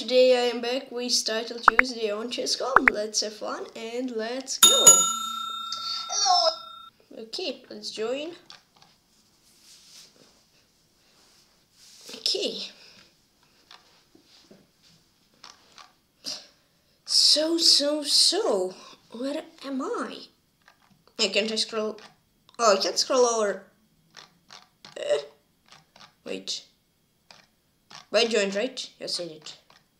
today I am back with Title Tuesday on Chess.com. Let's have fun and let's go. Hello. Okay, let's join. Okay. So, where am I? Can't I scroll? Oh, I can't scroll over. Wait. But I joined, right? Yes, I did.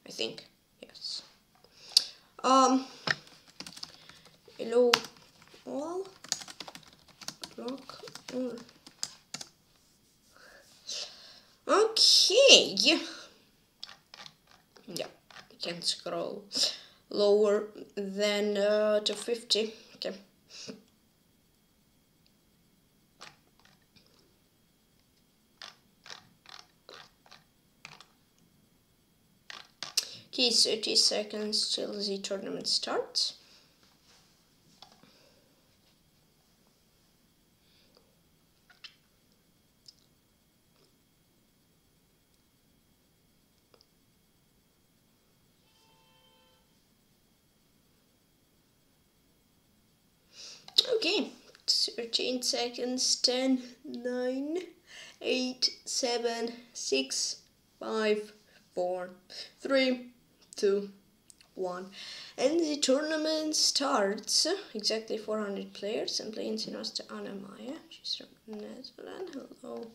I think. Yes. Hello, all. Clock on. Okay. Yeah. I can scroll lower than to 50. Okay. Okay, 30 seconds till the tournament starts. Okay, 13 seconds, 10, 9, 8, 7, 6, 5, 4, 3, 2, 1, and the tournament starts. Exactly 400 players. I'm playing Sinosta Annamaja. She's from Netherlands. Hello,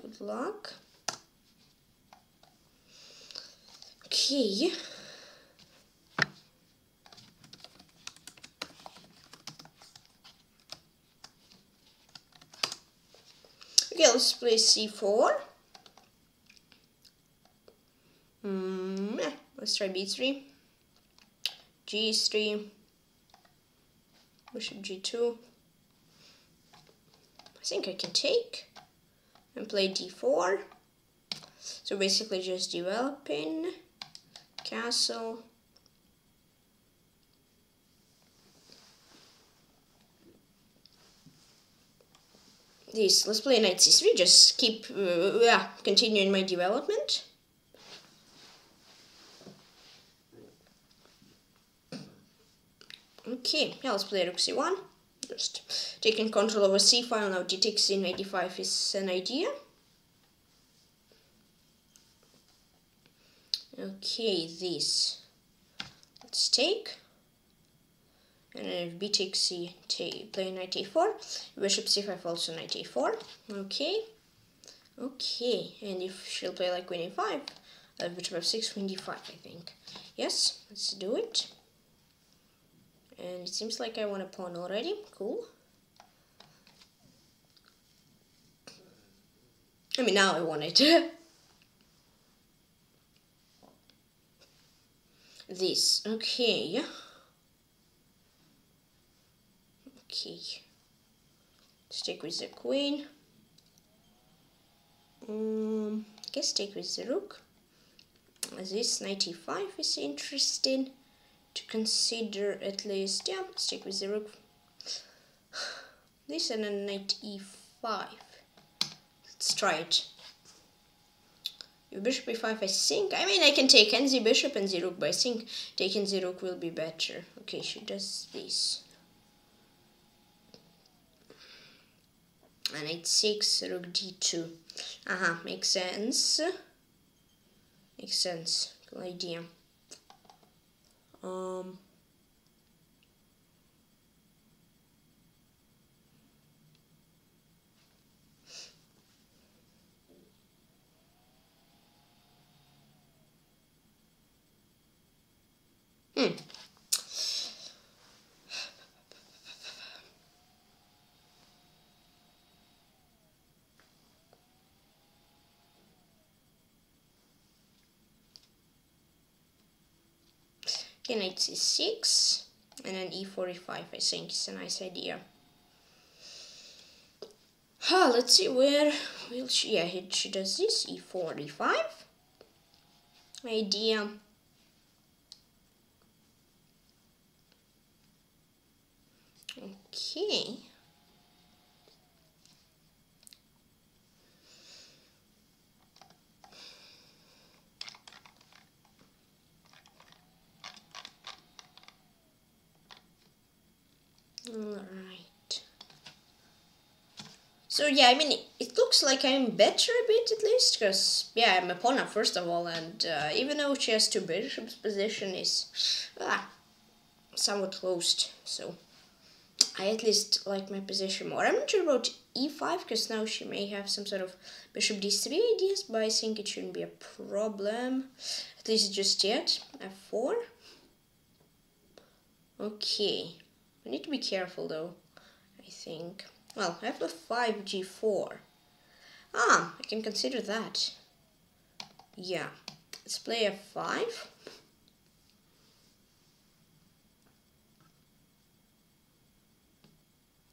good luck. Okay. Okay, let's play c4. Let's try b3, g3, bishop g2. I think I can take and play d4. So basically just developing castle. This, let's play knight c3, just keep continuing my development. Okay, now let's play rook c1, just taking control over c file. Now d takes c, knight d5 is an idea. Okay, this, let's take, and if b takes c, play knight a4, bishop c5, also knight a4, okay, and if she'll play like queen a5, bishop f6, queen d5, I think. Yes, let's do it. And it seems like I won a pawn already. Cool. I mean, now I won it. This. Okay. Okay. Let's take with the queen. I guess take with the rook. This knight e5 is interesting to consider, at least. Yeah, let's take with the rook. This and a knight e5. Let's try it. Your bishop e5, I think. I mean, I can take and the bishop and the rook, but I think taking the rook will be better. Okay, she does this. And knight 6, rook d2. Makes sense. Makes sense. Good idea. Okay, knight c6 and then e4, e5, I think it's a nice idea. Let's see where will she. Yeah, she does this e4, e5 idea. Okay. Alright. So yeah, I mean, it looks like I'm better a bit at least, because yeah, I'm a pawn up first of all, and even though chess to bishop's position is somewhat closed, so I at least like my position more. I'm not sure about e5, because now she may have some sort of bishop d3 ideas, but I think it shouldn't be a problem, at least just yet. f4. Okay, we need to be careful though, I think. Well, f5, g4. Ah, I can consider that. Yeah, let's play f5.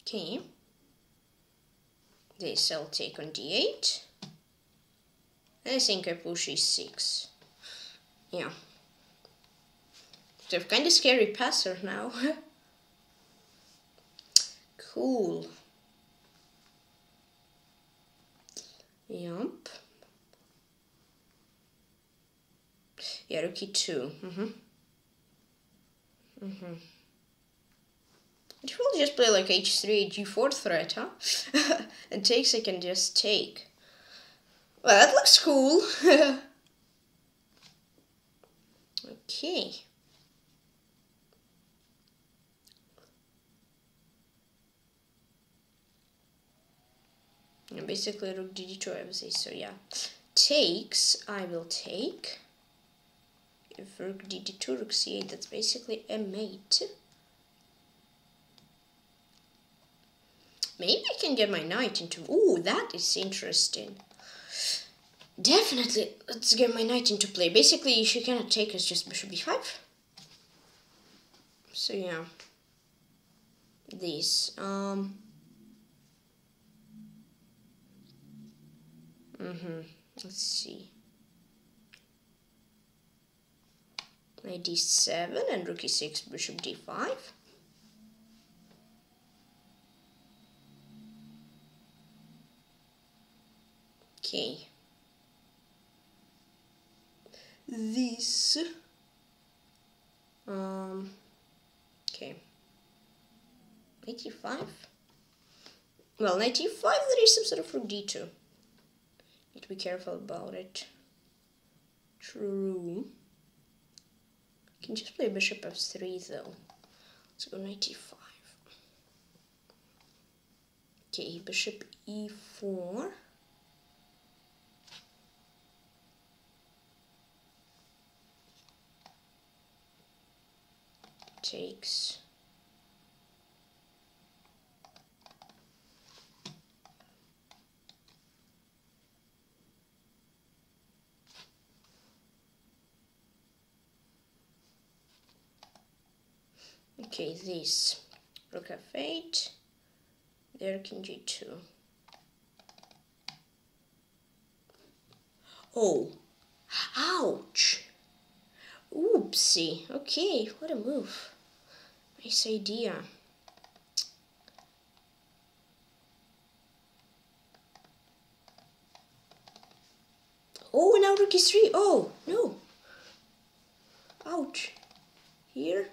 Okay. This I'll take on d8. I think I push e6. Yeah. They're kind of scary passer now. Cool. Yup. Yeah, rook e2. It will just play like h3, g4 threat, huh? And takes I can just take. Well, that looks cool. Okay. And basically, rook d2, I would say, so yeah. Takes, I will take. If rook d2, rook c8, that's basically a mate. Maybe I can get my knight into... Ooh, that is interesting. Definitely, let's get my knight into play. Basically, she cannot take us, just bishop b5. So, yeah. This. Let's see. Knight d7 and rook e6, bishop d5. Okay. This. Okay. 95. Well, 95. There is some sort of rook d2. Need to be careful about it. True. I can just play bishop f3 though. Let's go 95. Okay, bishop e4. Takes. Okay, this rook f8, there king g2. Oh, ouch! Oopsie. Okay, what a move. Nice idea. Oh, now rook e3. Oh, no. Ouch. Here.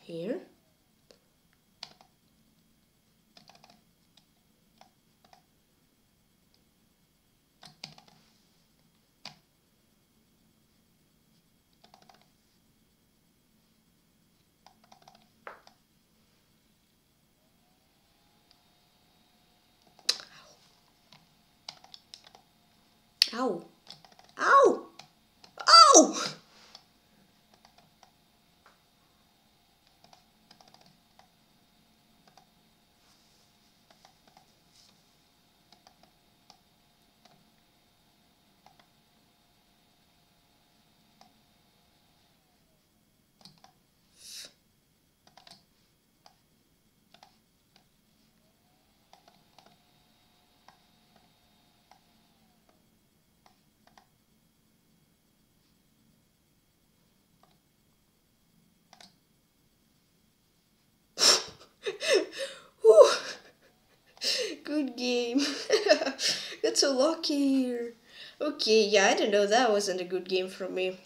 Here. Ow! Ow! Ow! Good game. Got so lucky here. Okay, yeah, I don't know. That wasn't a good game from me.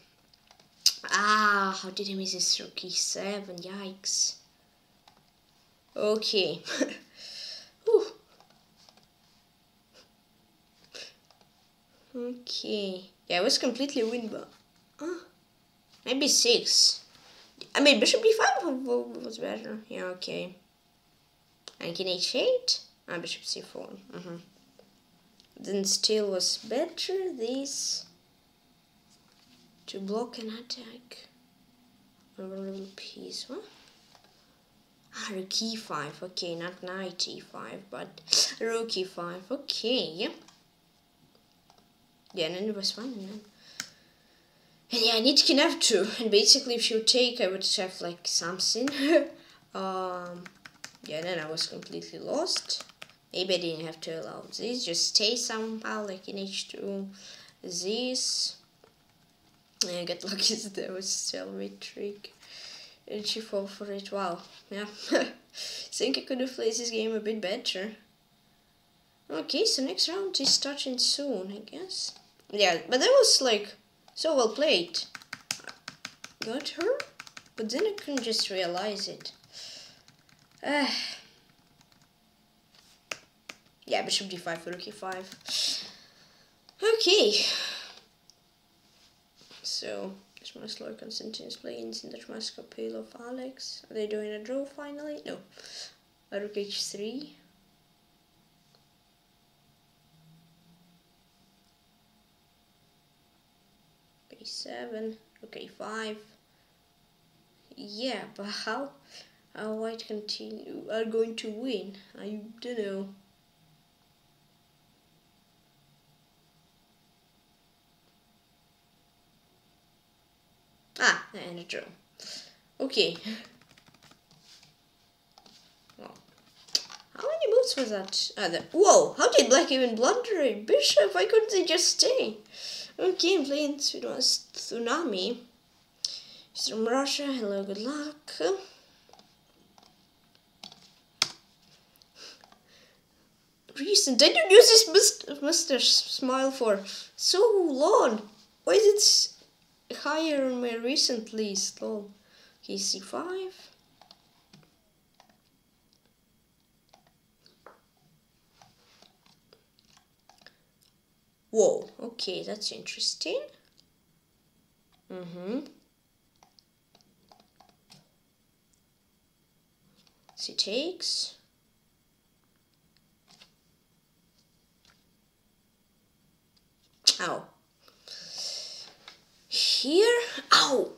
Ah, how did I miss this rook e7? Yikes. Okay. Okay. Yeah, I was completely win, but maybe six. I mean, bishop b5 was better. Yeah, okay. And king h8. Ah, bishop c4. Then still was better. This to block and attack. Overall piece. What? Ah, rook e5. Okay, not knight e5, but rook e5. Okay, yeah. Yeah, and then it was fine, and then... And yeah, I need king f2, and basically if you take, I would have, like, something. Yeah, then I was completely lost. Maybe I didn't have to allow this, just stay somehow, like in h2. This... I got lucky that there was still a trick. And she fell for it, wow. Yeah, I think I could have played this game a bit better. Okay, so next round is starting soon, I guess. Yeah, but that was like so well played. Got her, but then I couldn't just realize it. Yeah, bishop d5, rook e5. Okay. So, this must like Konstantin's playing in that mask appeal of Alex. Are they doing a draw finally? No. Rook h3. A7, okay, 5. Yeah, but how our white continue are going to win? I don't know. Ah, and a draw. Okay. Well, how many moves was that? Whoa! How did black even blunder a bishop? Why couldn't they just stay? Okay, I'm playing Tsunami. He's from Russia. Hello, good luck. Recent. I don't use this Mr. Smile for so long. Why is it higher on my recent list? Lol. Okay, c5. Whoa, okay, that's interesting. She takes. Ow. Here? Ow!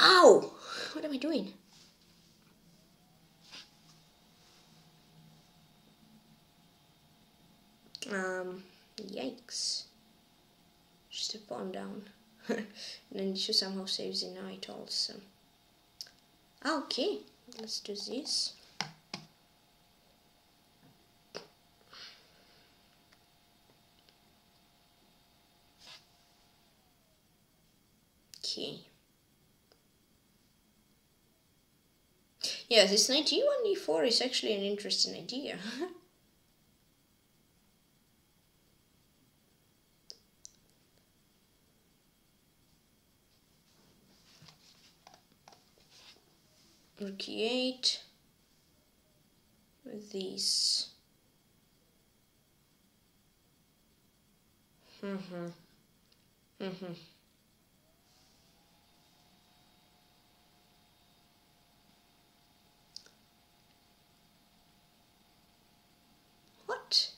Ow! What am I doing? Yikes. Just a pawn down. And then she somehow saves the knight also. Okay, let's do this. Okay. Yeah, this knight e1, e4 is actually an interesting idea. Rook e8 with these. What?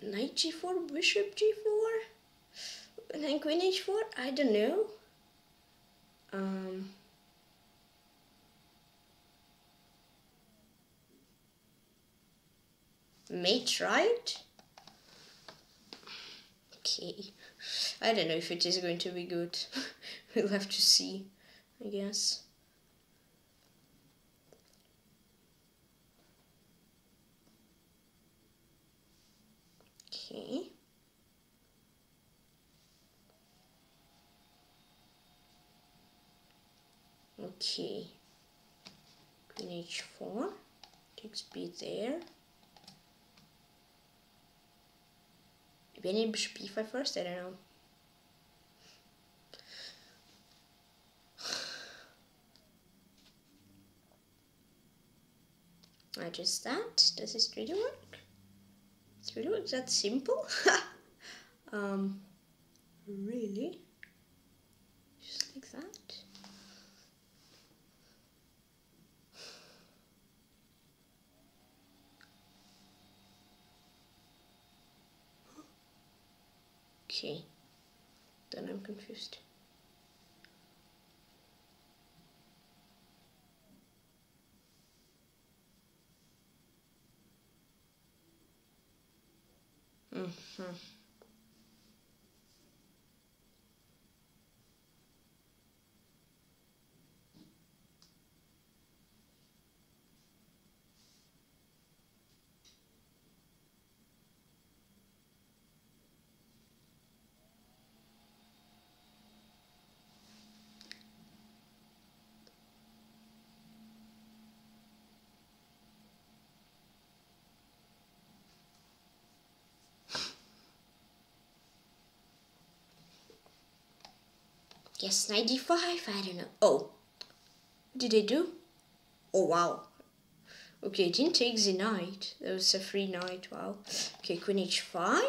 Knight g4, bishop g4, and then queen h4? I don't know. Mate, right? Okay. I don't know if it is going to be good. We'll have to see, I guess. Okay. Okay. Queen h4. Takes b there. Maybe I need bishop e5 first, I don't know. just that. Does this really work? It's really work that simple? Really? Just like that? Okay, then I'm confused. Yes, 95, I don't know. Oh, what did I do? Oh, wow. Okay, I didn't take the knight. That was a free knight, wow. Okay, queen h5.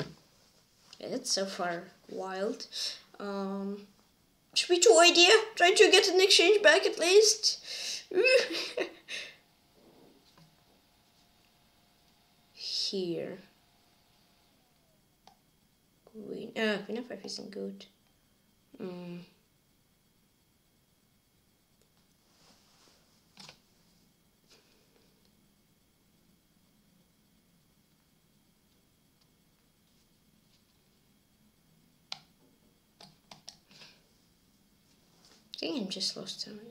Yeah, that's so far wild. Should be 2 idea. Try to get an exchange back at least. Here. Queen f5 isn't good. I think I'm just lost some energy.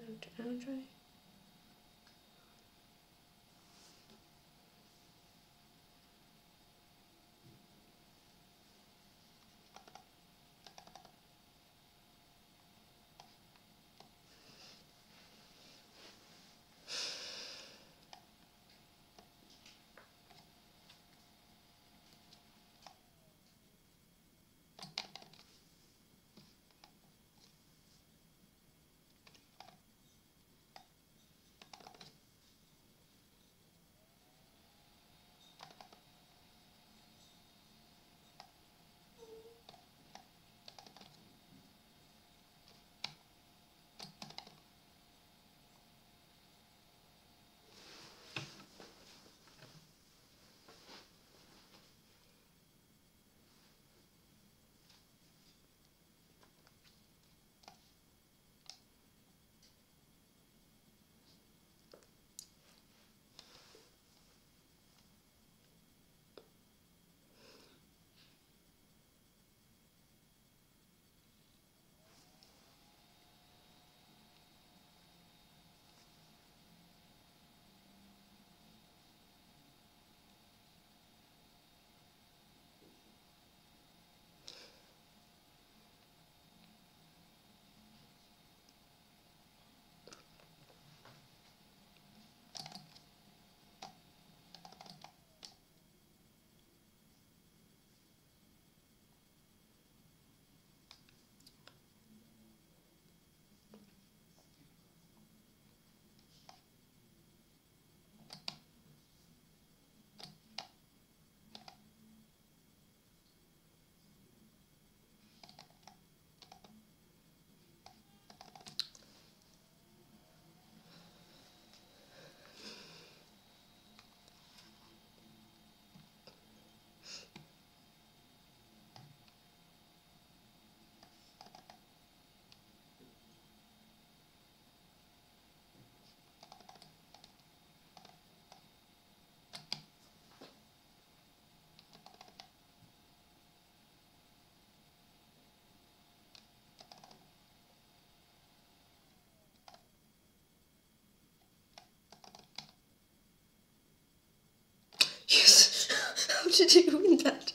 Did you win that?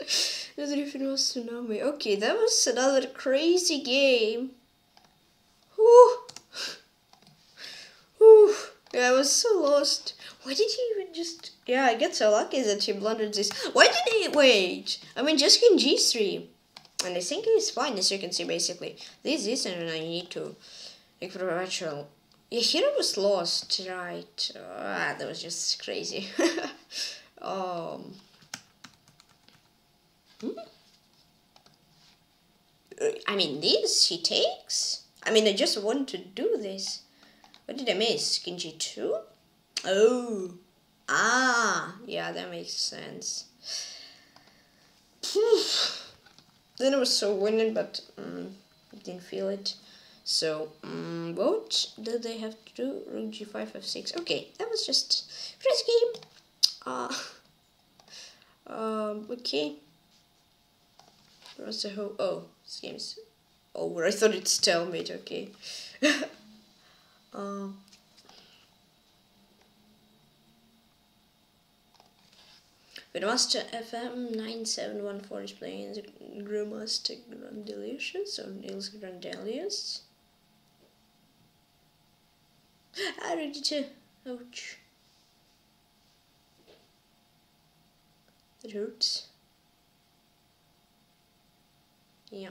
I don't even know Tsunami. Okay, that was another crazy game. Whew. Whew. Yeah, I was so lost. Why did he even just... Yeah, I get so lucky that he blundered this. Why did he... Wait. I mean, just in G3. And I think it's fine, as you can see, basically. This, and I need to... Like, for a virtual Yeah, hero was lost, right? That was just crazy. I mean, this he takes? I mean, I just want to do this. What did I miss? King G2? Oh. Ah. Yeah, that makes sense. Then I was so winning, but didn't feel it. So, what did they have to do? Rook G5, F6. Okay, that was just first game. Okay. Where's the whole... Oh, this game is over. I thought it's stalemate, okay. Grandmaster FM 9714 is playing the Grandmaster Grandelius or Nils Grandelius. I ready to. Ouch. It hurts. Yeah.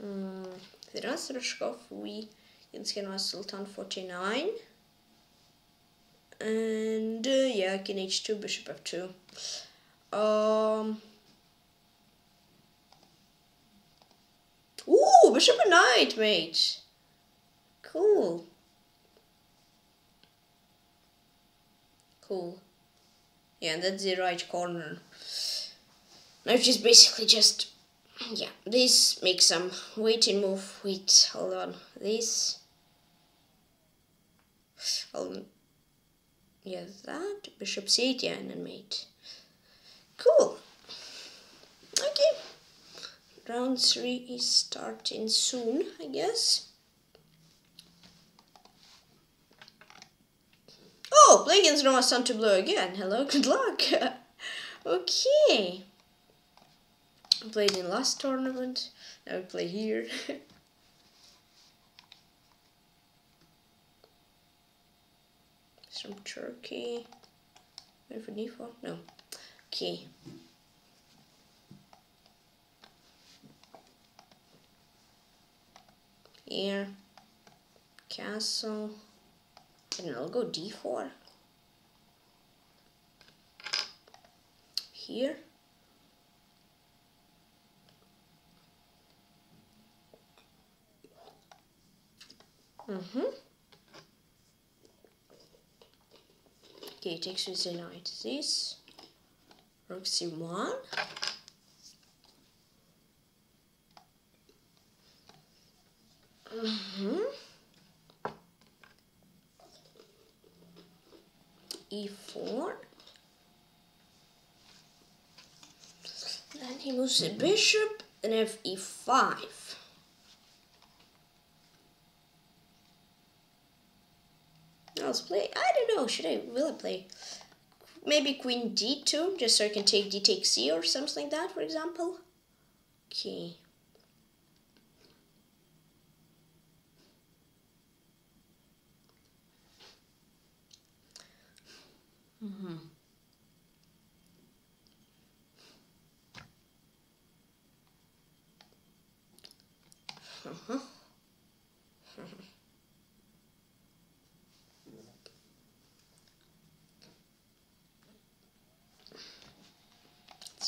Firas Rushkov, we can scan Sultan 49. And yeah, King H2, Bishop F2. Ooh, Bishop and Knight, mate. Cool. Cool. Yeah, and that's the right corner. Knife is basically just... Yeah, this makes some waiting move. Wait, hold on. This... Hold on. Yeah, that. Bishop c8, yeah, and then mate. Cool. Okay. Round 3 is starting soon, I guess. Oh, play against SantoBlue again. Hello, good luck. Okay. I played in last tournament, now we play here. Some Turkey. Wait for D4? No. Okay. Here. Castle. And I'll go D4. Here. Okay, takes with the knight. This rook c1. E4. Then he moves the bishop and f e5. Let's play. I don't know. Should I? Will I play? Maybe Queen D2, just so I can take D take C or something like that, for example. Okay.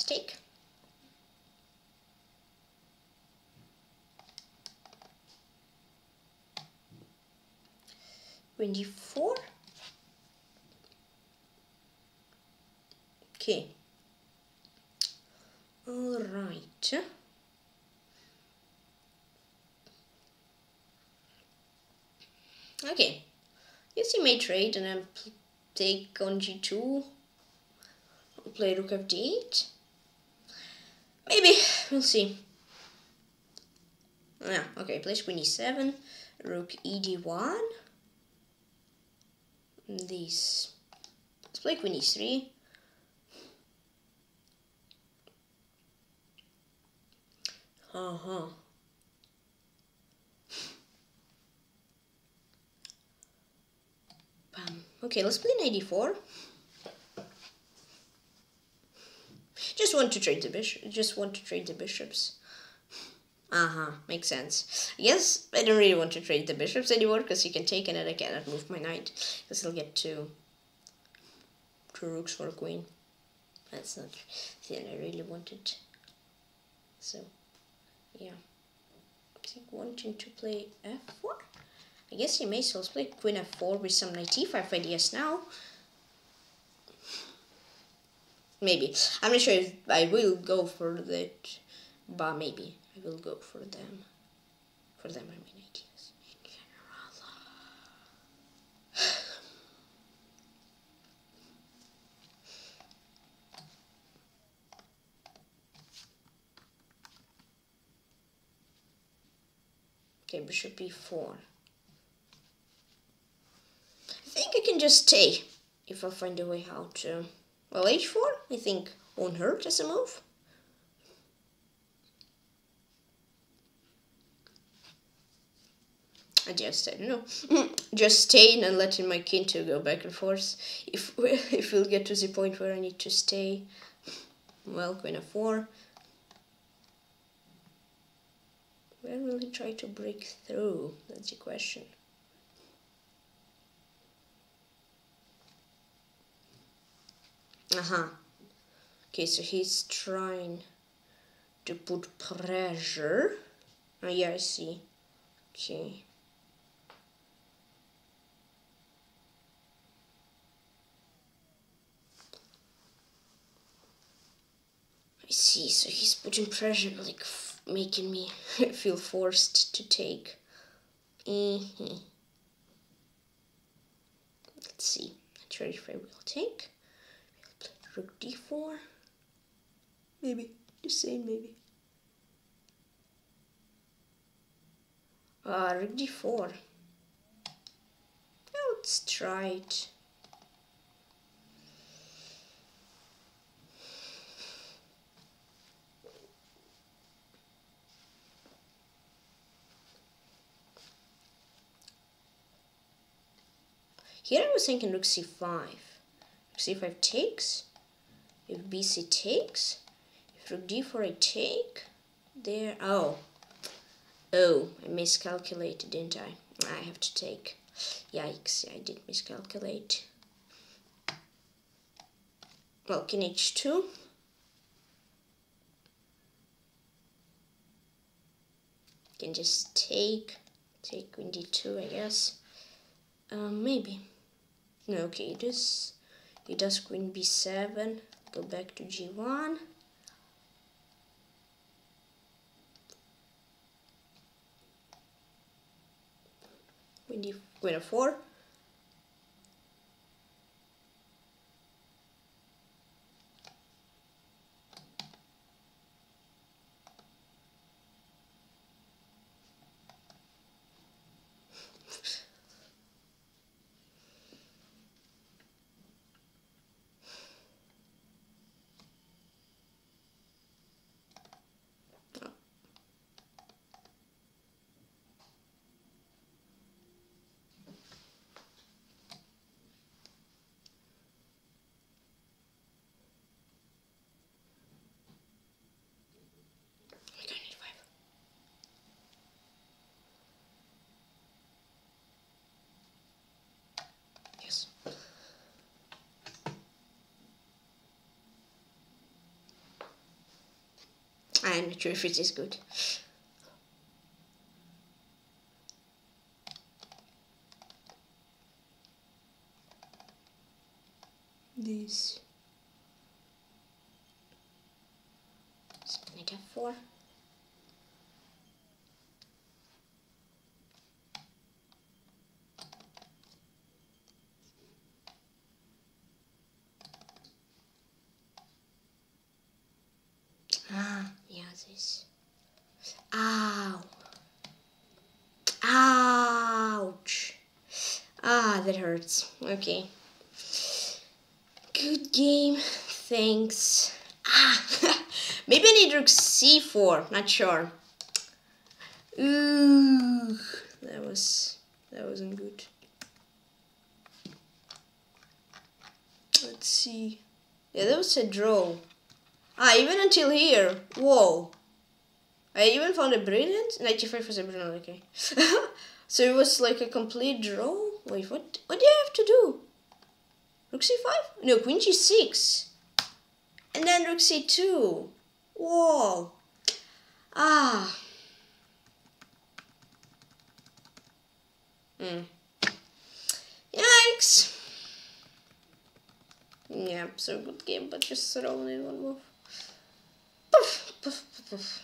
Take. Queen D4. Okay. All right. Okay. Yes, you may trade, and then take on G2. Play Rook F8. Maybe, we'll see. Yeah, okay, place Queen E7, Rook ED1. This. Let's play Queen E3. Bam. Okay, let's play Knight D4. Just want to trade the bishops. Makes sense. I guess I don't really want to trade the bishops anymore, because he can take and I cannot move my knight, because he'll get two rooks for a queen. That's not the thing I really wanted. So, yeah. I think wanting to play f4? I guess he may still play queen f4 with some knight e5 ideas now. Maybe. I'm not sure if I will go for that, but maybe I will go for them. For them, I mean, ideas in general. Okay, bishop e4. I think I can just stay if I find a way how to. Well, h4, I think, won't hurt as a move. I don't know. Just staying and letting my king to go back and forth. If we'll get to the point where I need to stay. Well, queen f4. Where will he try to break through? That's the question. Okay, so he's trying to put pressure. Oh, yeah, I see. Okay. I see, so he's putting pressure, like making me feel forced to take. Let's see. Not sure if I will take. Rook d4, maybe, just saying maybe. Rook d4, let's try it. Here I was thinking rook c5, c5 takes. If bc takes, if rook d4 I take, there, oh, I miscalculated, didn't I? I have to take, yikes, I did miscalculate. Well, king h2. Can just take queen d2, I guess. Maybe, no, okay, it does queen b7. Go back to g1. Queen f4. I'm not sure if it is good. This. So knight f4. Ow. Ouch. That hurts. Okay. Good game. Thanks. Maybe I need rook c4. Not sure. Ooh. That wasn't good. Let's see. Yeah, that was a draw. Even until here. Whoa. I even found it brilliant. Knight g5 was a brilliant, okay. So it was like a complete draw. Wait, what do I have to do? Rook c5? No, queen g6. And then rook c2. Whoa. Ah. Yikes. Yeah, so good game, but just thrown in one move. Poof, poof, poof, poof.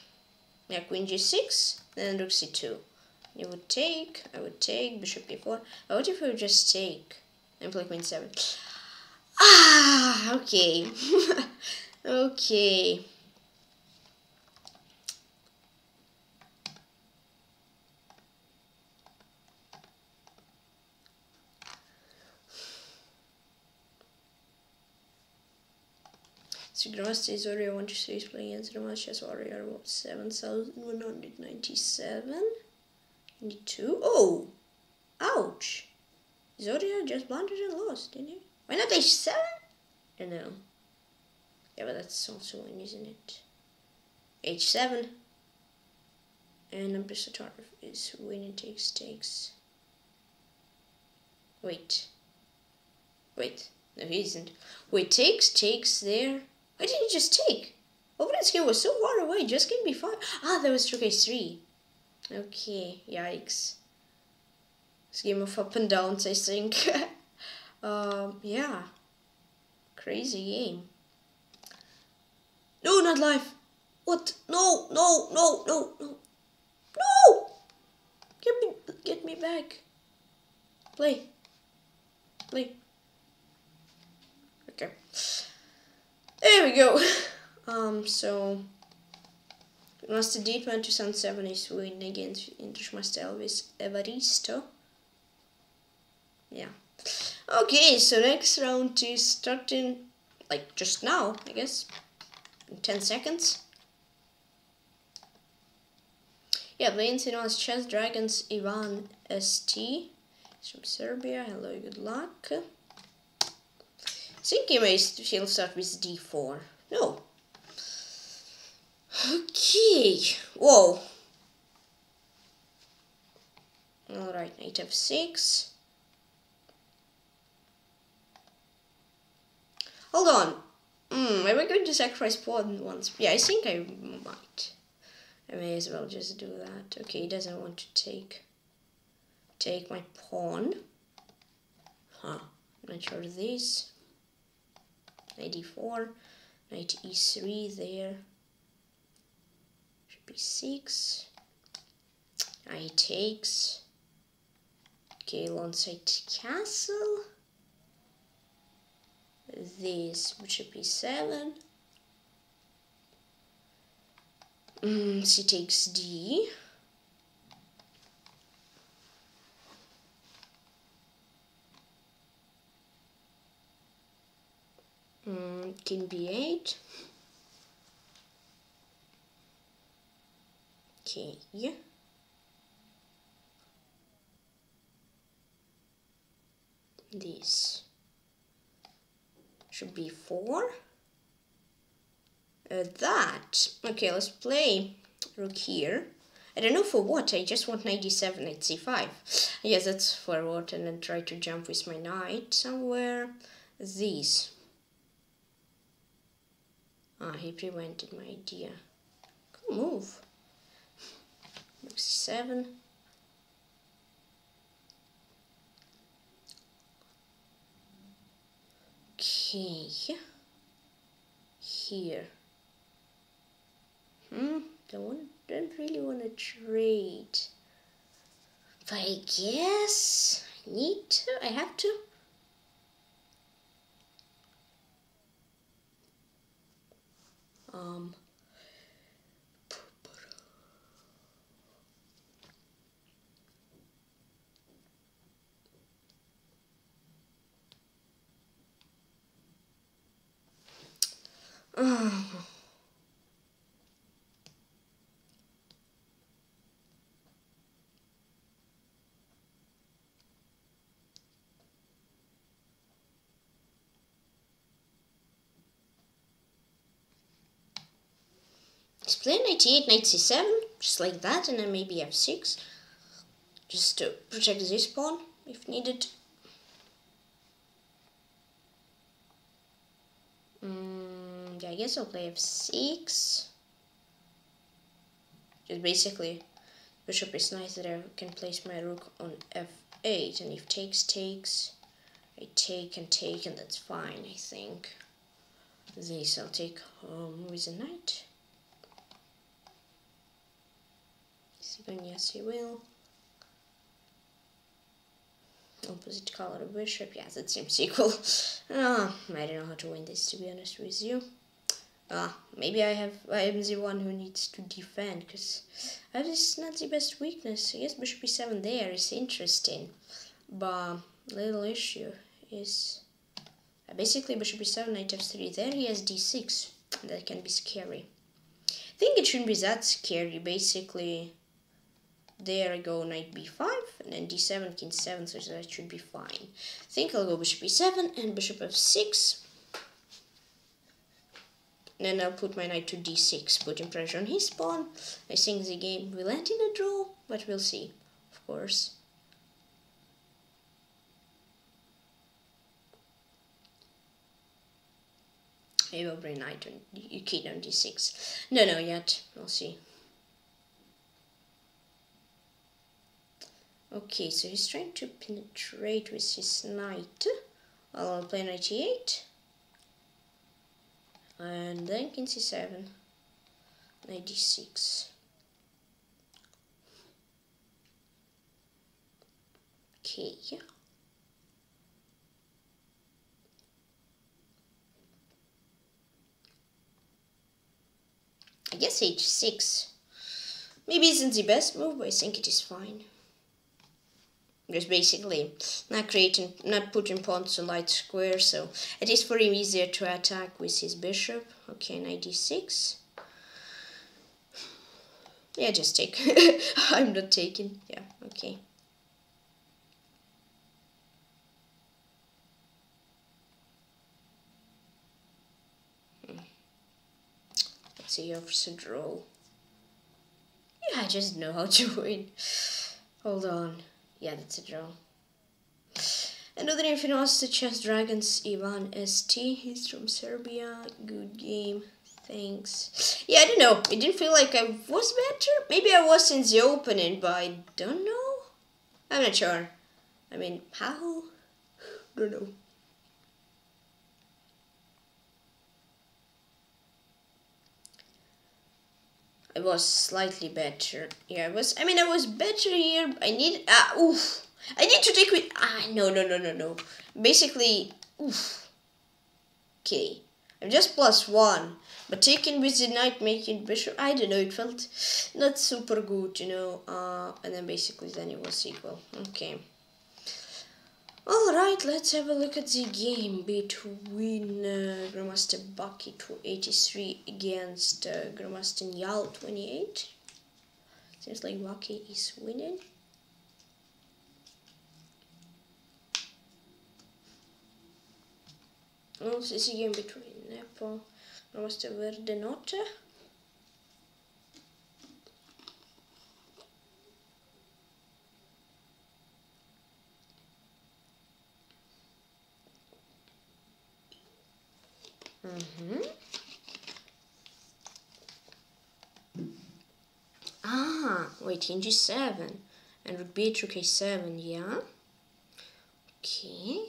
Yeah, queen g6, then rook c2. You would take, I would take, bishop e4. What if we would just take? And play queen 7. Ah, okay. Okay. Sinosta annamaja 123 is playing against the match as warrior 7197. 2. Oh! Ouch! Zoria just blundered and lost, didn't he? Why not h7? I don't know. Yeah, but that's also one, isn't it? h7. And Ambassador is winning takes. Wait. No, he isn't. Wait, takes there. Why didn't he just take? Opponent's game was so far away, just can't be far. Ah, that was rook h3. Okay, yikes. This game of up and downs, I think. Yeah. Crazy game. No, not live. What? No. No! Get me back. Play. Okay. There we go. So Master D20 7 is win against Intermaster Elvis Evaristo. Yeah. Okay, so next round is starting like just now, I guess. In 10 seconds. Yeah, playing Sinosta Chess Dragons IvanSt. He's from Serbia. Hello, good luck. I think he may still start with D4. No. Okay, whoa. Alright, knight f6. Hold on. Am I going to sacrifice pawn once? Yeah, I think I might. I may as well just do that. Okay, he doesn't want to take my pawn. Huh, I'm not sure of this. Knight d4, knight e3 there. b6, I takes, okay, alongside castle, this bishop e7, c takes d, king b8, okay. This should be 4. That. Okay, let's play rook here. I don't know for what. I just want knight d7, knight c5. Yes, that's for what. And then try to jump with my knight somewhere. These. Ah, he prevented my idea. Good move. Rook c7. Okay. Here. Don't really want to trade. But I guess I need to. I have to. Just play knight e8, knight c7, just like that, and then maybe f6, just to protect this pawn if needed. Yeah, I guess I'll play f6. Just basically, bishop is nice that I can place my rook on f8, and if takes takes, I take, and that's fine, I think. This I'll take with a knight. Yes, he will. Opposite color bishop. Yeah, that seems equal. I don't know how to win this, to be honest with you. Maybe I am the one who needs to defend, because that is not the best weakness. I guess bishop e7 there is interesting, but little issue is basically bishop e7, knight f3. There he has d6. That can be scary. I think it shouldn't be that scary. Basically, there I go knight b5, and then d7, king 7, so that should be fine. I think I'll go bishop e7 and bishop f6. And then I'll put my knight to d6, putting pressure on his pawn. I think the game will end in a draw, but we'll see, of course. I will bring knight on king on d6. No, no, yet. We'll see. Okay, so he's trying to penetrate with his knight. I'll play knight e8. And then king c7. Knight d6. Okay. I guess h6. Maybe isn't the best move, but I think it is fine. Just basically not putting pawns on light square, so it is for him easier to attack with his bishop. Okay, knight d6. Yeah, just take. I'm not taking. Yeah, okay. Let's see, offers a draw. Yeah, I just know how to win. Hold on. Yeah, that's a draw. Another infamous chess_dragons IvanSt. He's from Serbia. Good game. Thanks. Yeah, I don't know. It didn't feel like I was better. Maybe I was in the opening, but I don't know. I'm not sure. I mean, how? Don't know. I was slightly better. Yeah, I was. I mean, I was better here. I need. Oof. I need to take with. No. Basically, oof. Okay. I'm just +1, but taking with the knight, making bishop. I don't know. It felt not super good, you know. And then basically, then it was equal. Okay. All right. Let's have a look at the game between Grandmaster Bucky 283 against Grandmaster Nial 28. Seems like Bucky is winning. Also, it's a game between Nepal, Grandmaster Verde Notte. Wait, king g7 and rook b8, rook a7, yeah. Okay.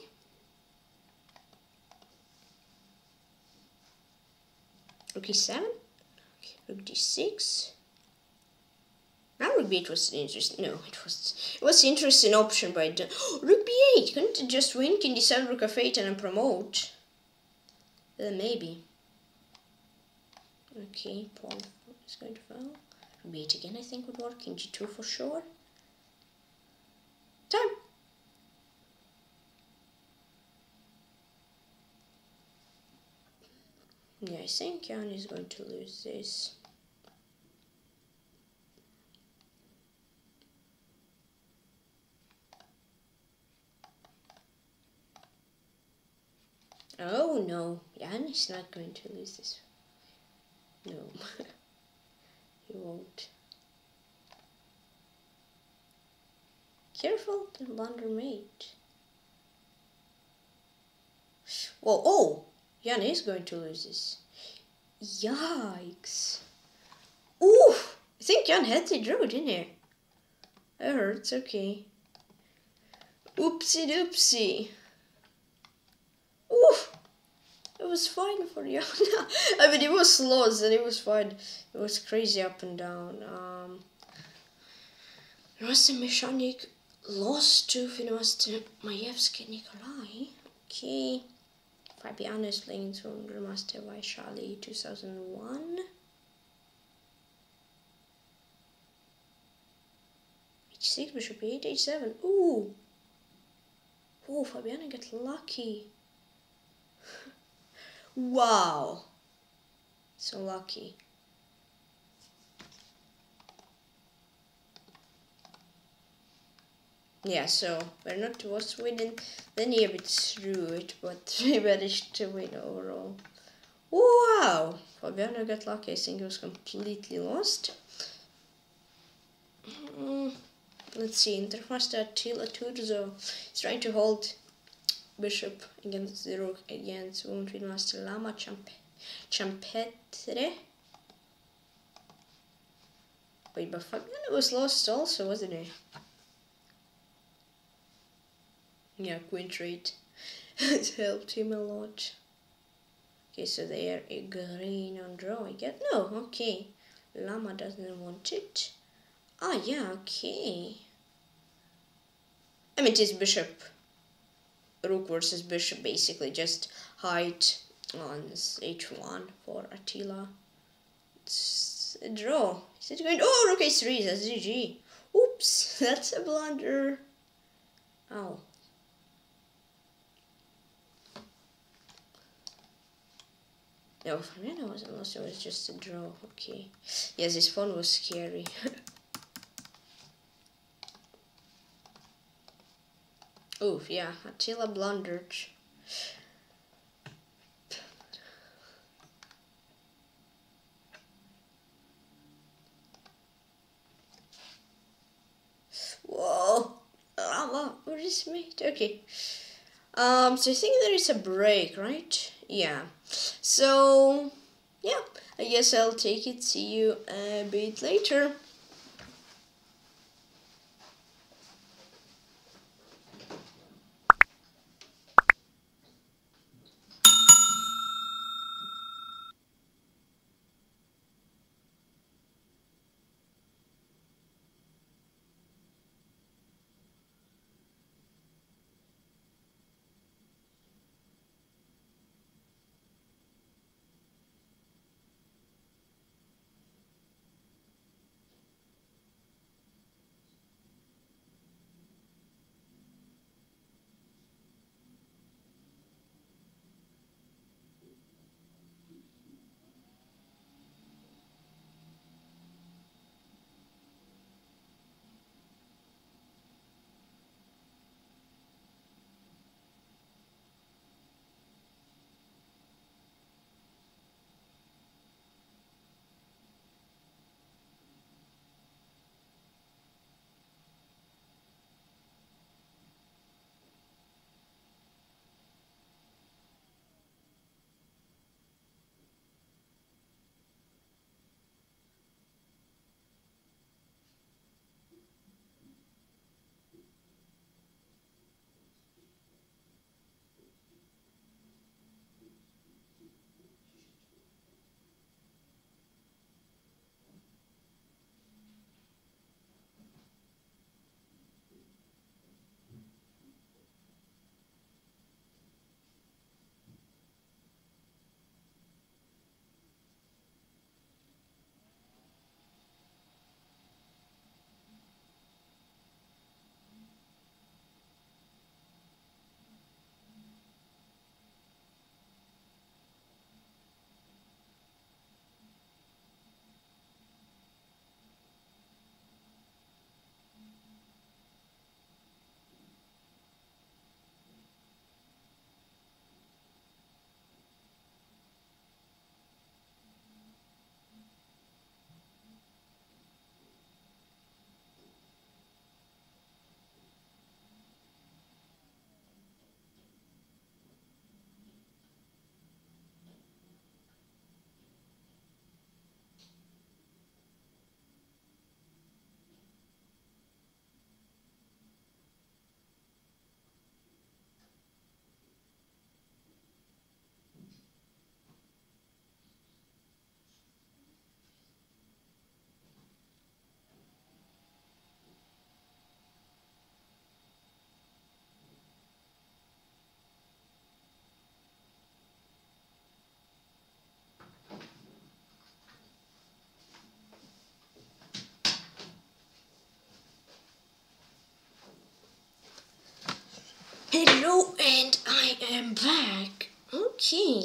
Rook e7, okay, rook d6. Now rook b8 was interesting. No, it was an interesting option, but I don't. Rook b8. Couldn't it just win king d7, rook f8, and then promote? Then maybe. Okay, pawn is going to fall. B8 again, I think, would work. King g2 for sure. Time! Yeah, I think Jan is going to lose this. Oh no, Jan is not going to lose this. No. he won't. Careful, the blunder mate. Well, oh, Jan is going to lose this. Yikes. Oof! I think Jan had the draw, didn't he? That hurts, okay. Oopsie doopsie. Oof! It was fine for Jan. I mean, it was lost and it was fine. It was crazy up and down. Rustem Meshanik lost to Finmaster Majewski Nikolai. Okay. Fabiano is playing from Grandmaster Vaishali 2001. H6, bishop e8, h7. Ooh! Oh, Fabiano got lucky. Wow! So lucky. Yeah, so Verde Notte was winning. Then he a bit threw it, but he managed to win overall. Wow! Fabiano got lucky. I think he was completely lost. Let's see, Intermaster Attila Turzo is trying to hold bishop against the rook against Wounded Master Lama Champetre. Wait, but Fabiano was lost also, wasn't he? Yeah, queen trade has helped him a lot. Okay, so they are agreeing on drawing it. No, okay. Lama doesn't want it. Ah, oh, yeah, okay. I mean, it is bishop. Rook versus bishop, basically. Just hide on h1 for Attila. It's a draw. Is it going? Oh, rook h3, that's GG. Oops, that's a blunder. Ow. No, for me, I wasn't lost, it was just a draw, okay. Yes, this pawn was scary. Oof, yeah, Attila blundered. Whoa! Lama, what is mate? Okay. So I think there is a break, right? Yeah. So, yeah, I guess I'll take it. See you a bit later. Hello, and I am back. Okay,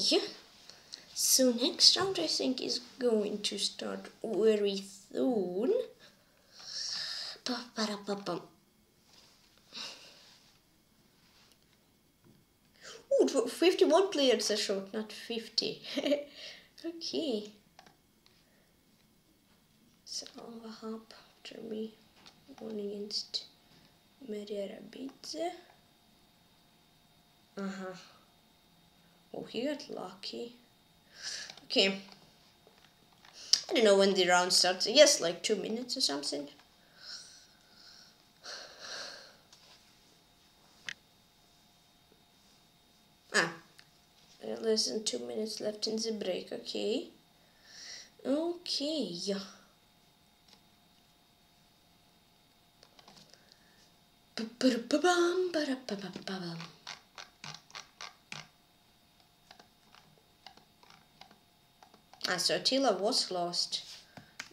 so next round I think is going to start very soon. Ooh, 51 players a shot, not 50. Okay. So I have to be one against Maria Rabidze. Oh, he got lucky. Okay. I don't know when the round starts. Yes, like 2 minutes or something. Less than 2 minutes left in the break. Okay. Okay. So Attila was lost,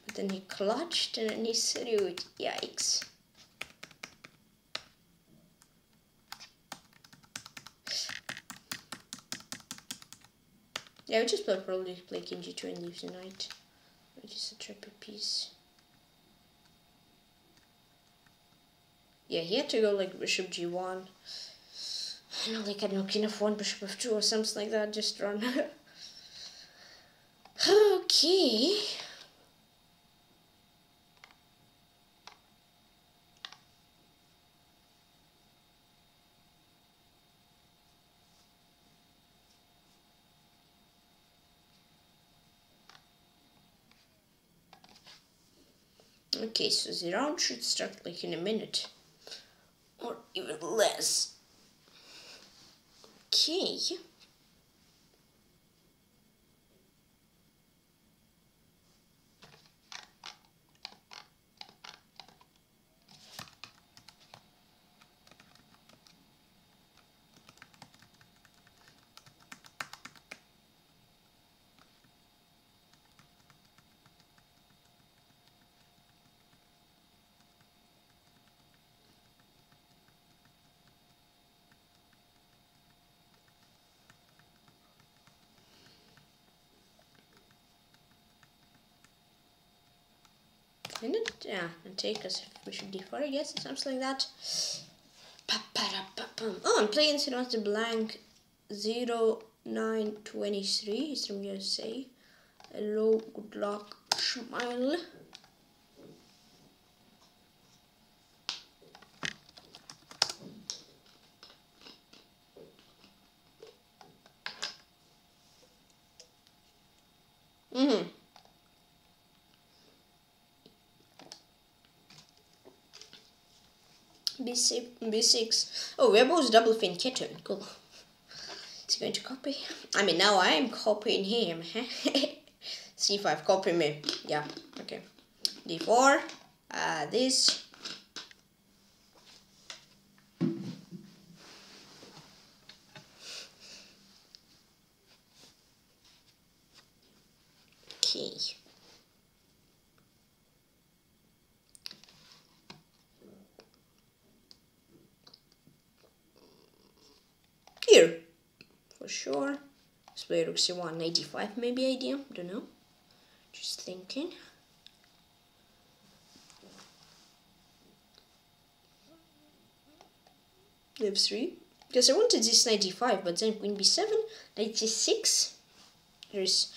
but then he clutched and then he threw it. Yikes. Yeah, we just probably play King G2 and leave the knight, which is a triple piece. Yeah, he had to go like Bishop G1. I don't know, like I know King F1, Bishop F2 or something like that. Just run. Okay. Okay, so the round should start like in a minute, or even less. Okay. Yeah, and take us if we should D4, I guess, or something like that. Oh, I'm playing Sinosta blank 0923. He's from USA. Hello, good luck, smile. B6. Oh, we're both double fin kitten. Cool. Is he going to copy? I mean, now I am copying him. C5, copy me. Yeah, okay. D4. This. Okay. For sure. Let's play Rook C1, 95 maybe idea, don't know. Just thinking. F3. Because I wanted this 95, but then Queen B7, 96. There's,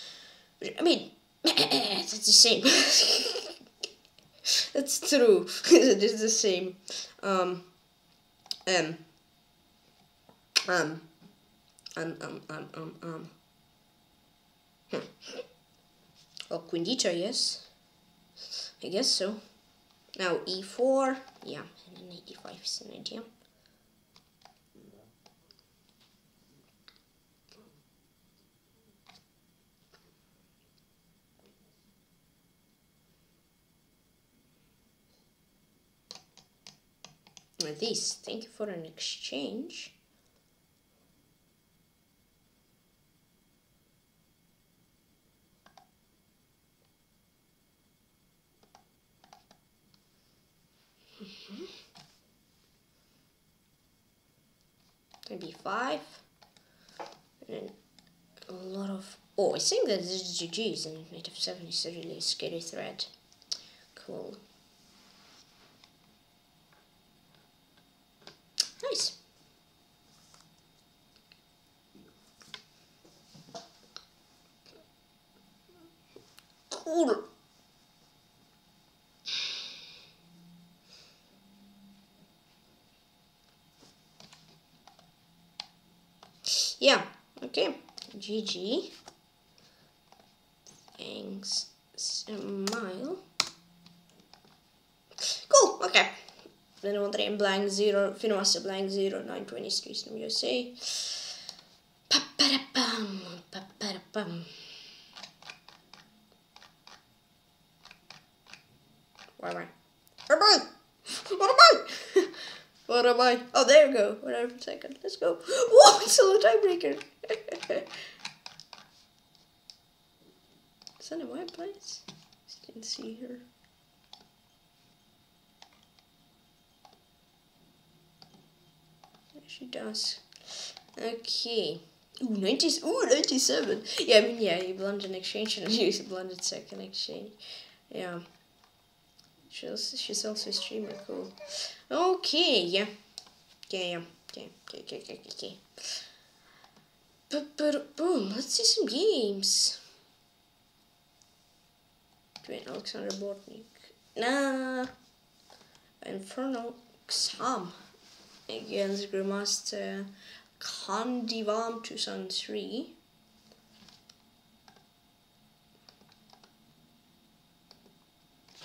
I mean, that's the same. That's true. It is the same. Oh, Queen D2, yes. I guess so. Now E4. Yeah, and then E5 is an idea. This. Thank you for an exchange. and b5. And then a lot of... Oh, I think that this is GG's, and knight f7 is a really scary threat. Cool. Nice. Cool. Yeah, okay. GG. Thanks, Smile. Cool, okay. Then one three blank 0, Finwasa blank 0, 923 from USA. Pa pa da pam, pa pa da pam. What am I? Oh, there we go. 1 second. Let's go. Whoa, it's still a tiebreaker. Is that in my place? You can see her. There she does. Okay. Ooh, 97. Yeah, I mean, yeah, you blundered an exchange and you blundered second exchange. Yeah. She's also a streamer, cool. Okay, yeah. Okay. But boom, let's see some games. Between Alexander Bortnik. Nah. Infernal Xam against Grandmaster Khandivam 2003.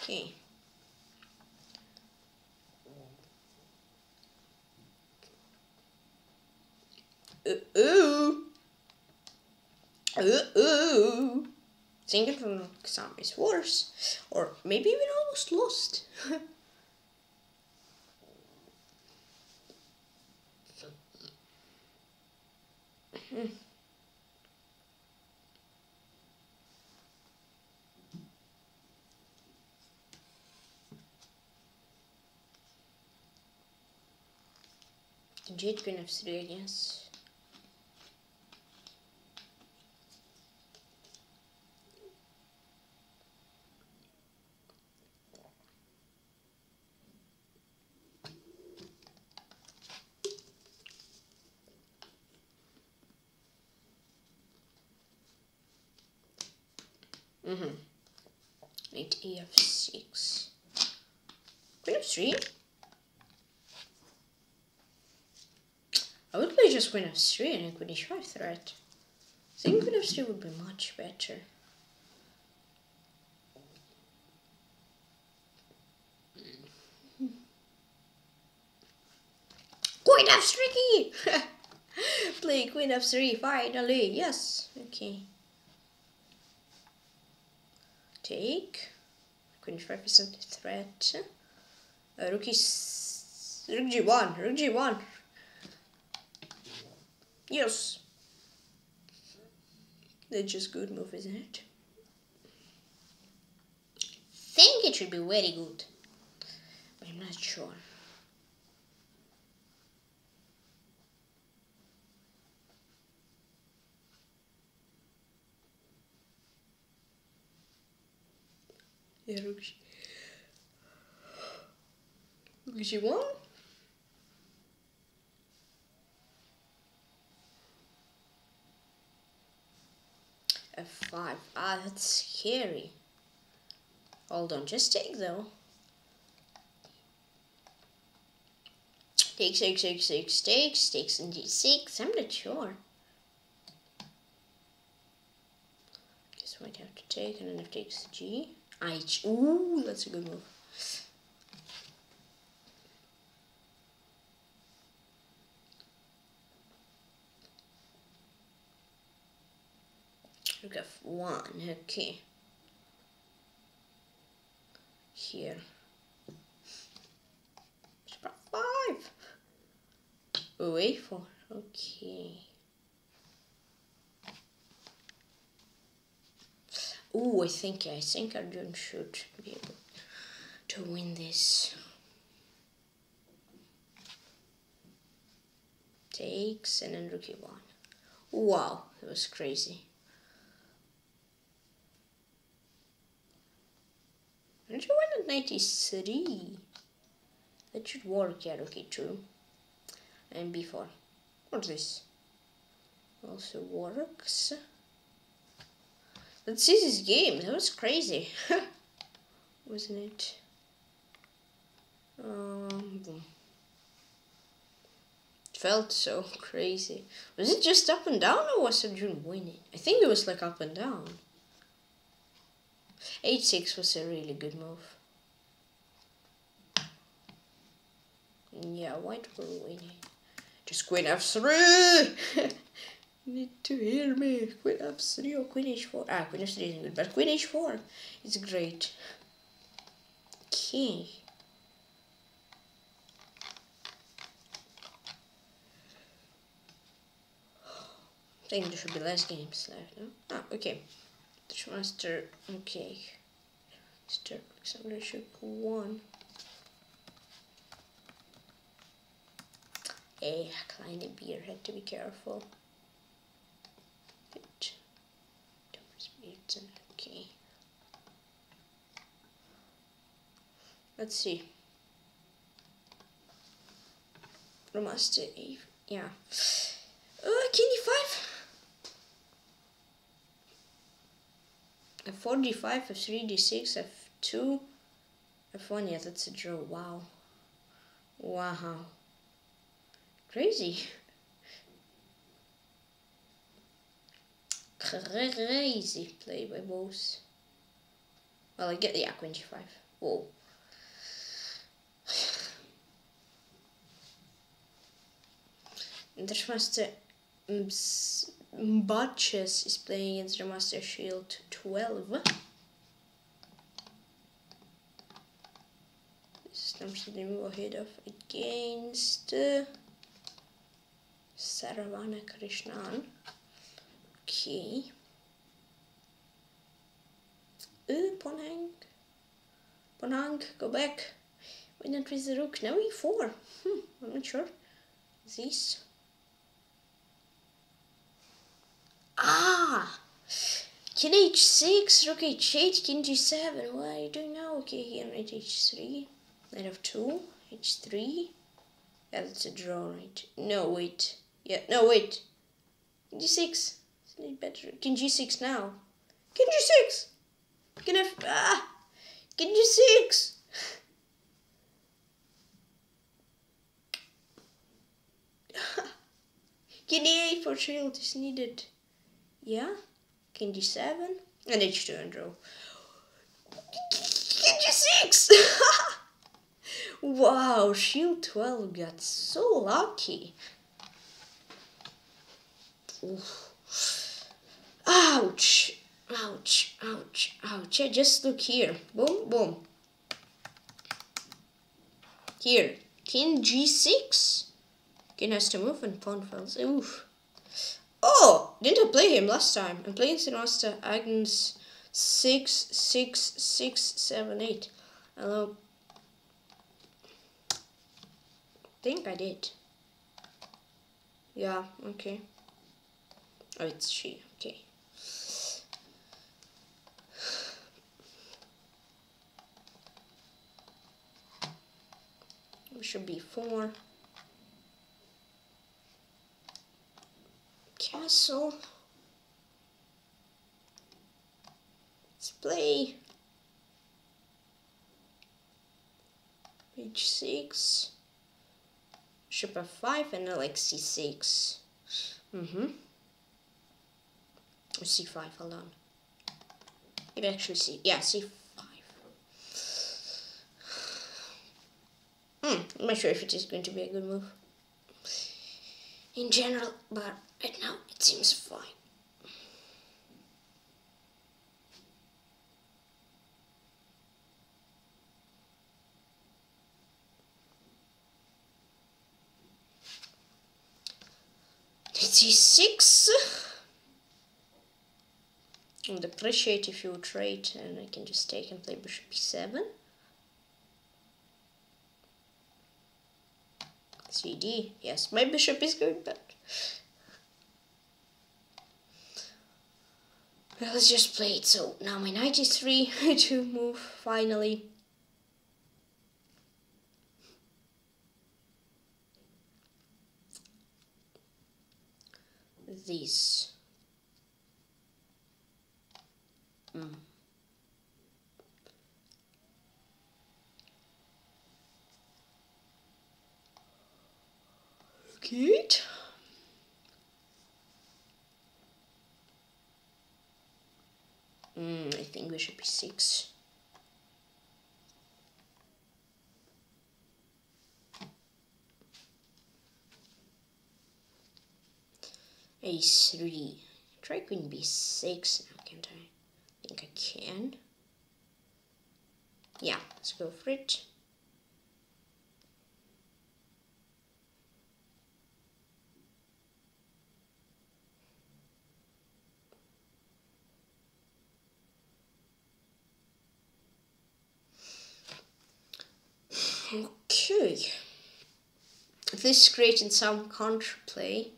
Okay. Thinking from some is worse, or maybe even almost lost. Jade Queen F3, yes. Knight EF6. Queen F3? I would play just Queen F3 and a Queen E5 threat. I think Queen F3 would be much better. Queen F3 key! Play Queen F3 finally, yes! Okay. Take Queen F5 is not a threat. Rook G1. Yes, that's just good move, isn't it? Think it should be very good, but I'm not sure. Yeah, Rook G1? F5. Ah, that's scary. Hold on, just take though. Takes and D6. I'm not sure. Guess I might have to take, and then it takes G. Ooh, that's a good move. Rook F1, okay. Here. Five. Oh, A4, okay. Ooh, I think Arjun should be able to win this. takes, and then rook e1. Wow, that was crazy. Knight e1 at knight e3. That should work, yeah, rook e2. And b4. What's this? Also works. Let's see this game, that was crazy. Wasn't it? It felt so crazy. Was it just up and down, or was Arjun winning? I think it was like up and down. H6 was a really good move. Yeah, white were winning. Just queen f3! You need to hear me. Queen f3 or queen h4. Ah, queen f3 isn't good, but queen h4 is great. Okay. I think there should be less games left, no? Ah, okay. Master, okay. Mr. Alexander Shook 1. Hey, Kleine Beer had to be careful. Wait. Okay. Let's see. Master Eve, yeah. King e5? f4, d5, f3, d6, f2, f1, yeah, that's a draw, wow. Wow. Crazy. Crazy play by both. Well, I get the queen g5. Whoa. Intermaster Chess is playing against the Master Shield 12. This is the move ahead of against Saravana Krishnan. Okay. Ponang. Ponang, go back. Why not raise the rook? Now e4. I'm not sure. This. Ah! King h6, rook h8, king g7. What are you doing now? Okay, here knight h3, knight f2, h3. Yeah, that's a draw, right? No, wait. Yeah, no, wait. King g6. Isn't it better? King g6 now. King g6! King f. Ah! King g6! King e8 for shield is needed. Yeah, king g7 and h2 and draw. King g6! Wow, shield 12 got so lucky. Oof. Ouch, ouch, ouch, ouch. Yeah, just look here. Boom, boom. Here, king g6. King has to move and pawn falls. Oof. Oh, didn't I play him last time? I'm playing Sinosta Agnes 66678. Hello. I think I did. Yeah, okay. Oh, it's she, okay. We should be 4. Castle. Let's play h6, bishop f5, and like c6. C5, hold on. It actually c, yeah, c5. I'm not sure if it is going to be a good move in general, but right now it seems fine. It's e6. I would appreciate if you would trade, and I can just take and play bishop e7. 3d. Yes, my bishop is going back. Let's just play it. So now my knight is free to move finally. These. Good. I think we should be six. Ace three. Try queen b6 now, can't I? I think I can. Yeah, let's go for it. Okay, this is creating some counterplay.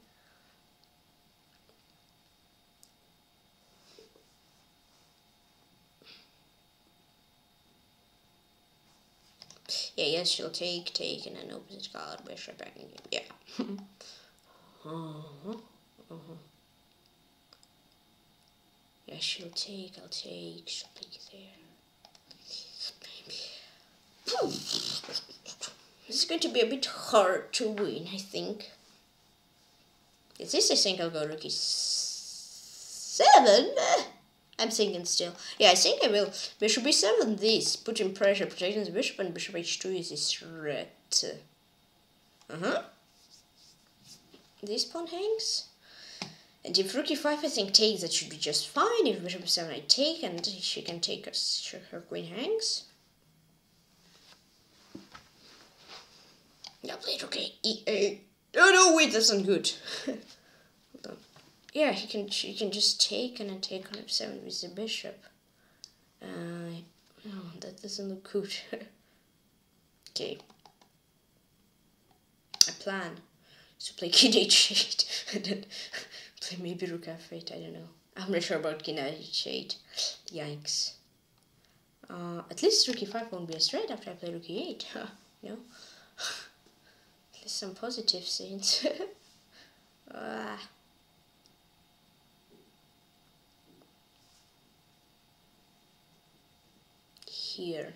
Yeah, yes, she'll take, and an opposite card, bishop, and yeah. Yeah, she'll take, I'll take, she'll take it there. Maybe. This is going to be a bit hard to win, I think. At this, I think I'll go rook e7. I'm thinking still. Yeah, I think I will. Bishop b7, this. Putting pressure, protecting the bishop, and bishop h2 is this threat. This pawn hangs. And if rook e5, I think takes, that should be just fine. If bishop b7, I take, and she can take us. Her queen hangs. Yeah, played okay. E8. Oh no, wait, that's not good. Hold on. Yeah, he can. She can just take and then take on f7 with the bishop. Oh, that doesn't look good. Okay. I plan to play king h8 and then play maybe rook f8. I don't know. I'm not sure about king h8. Yikes. At least rook e5 won't be a threat after I play rook e8. No. There's some positive scenes. Here.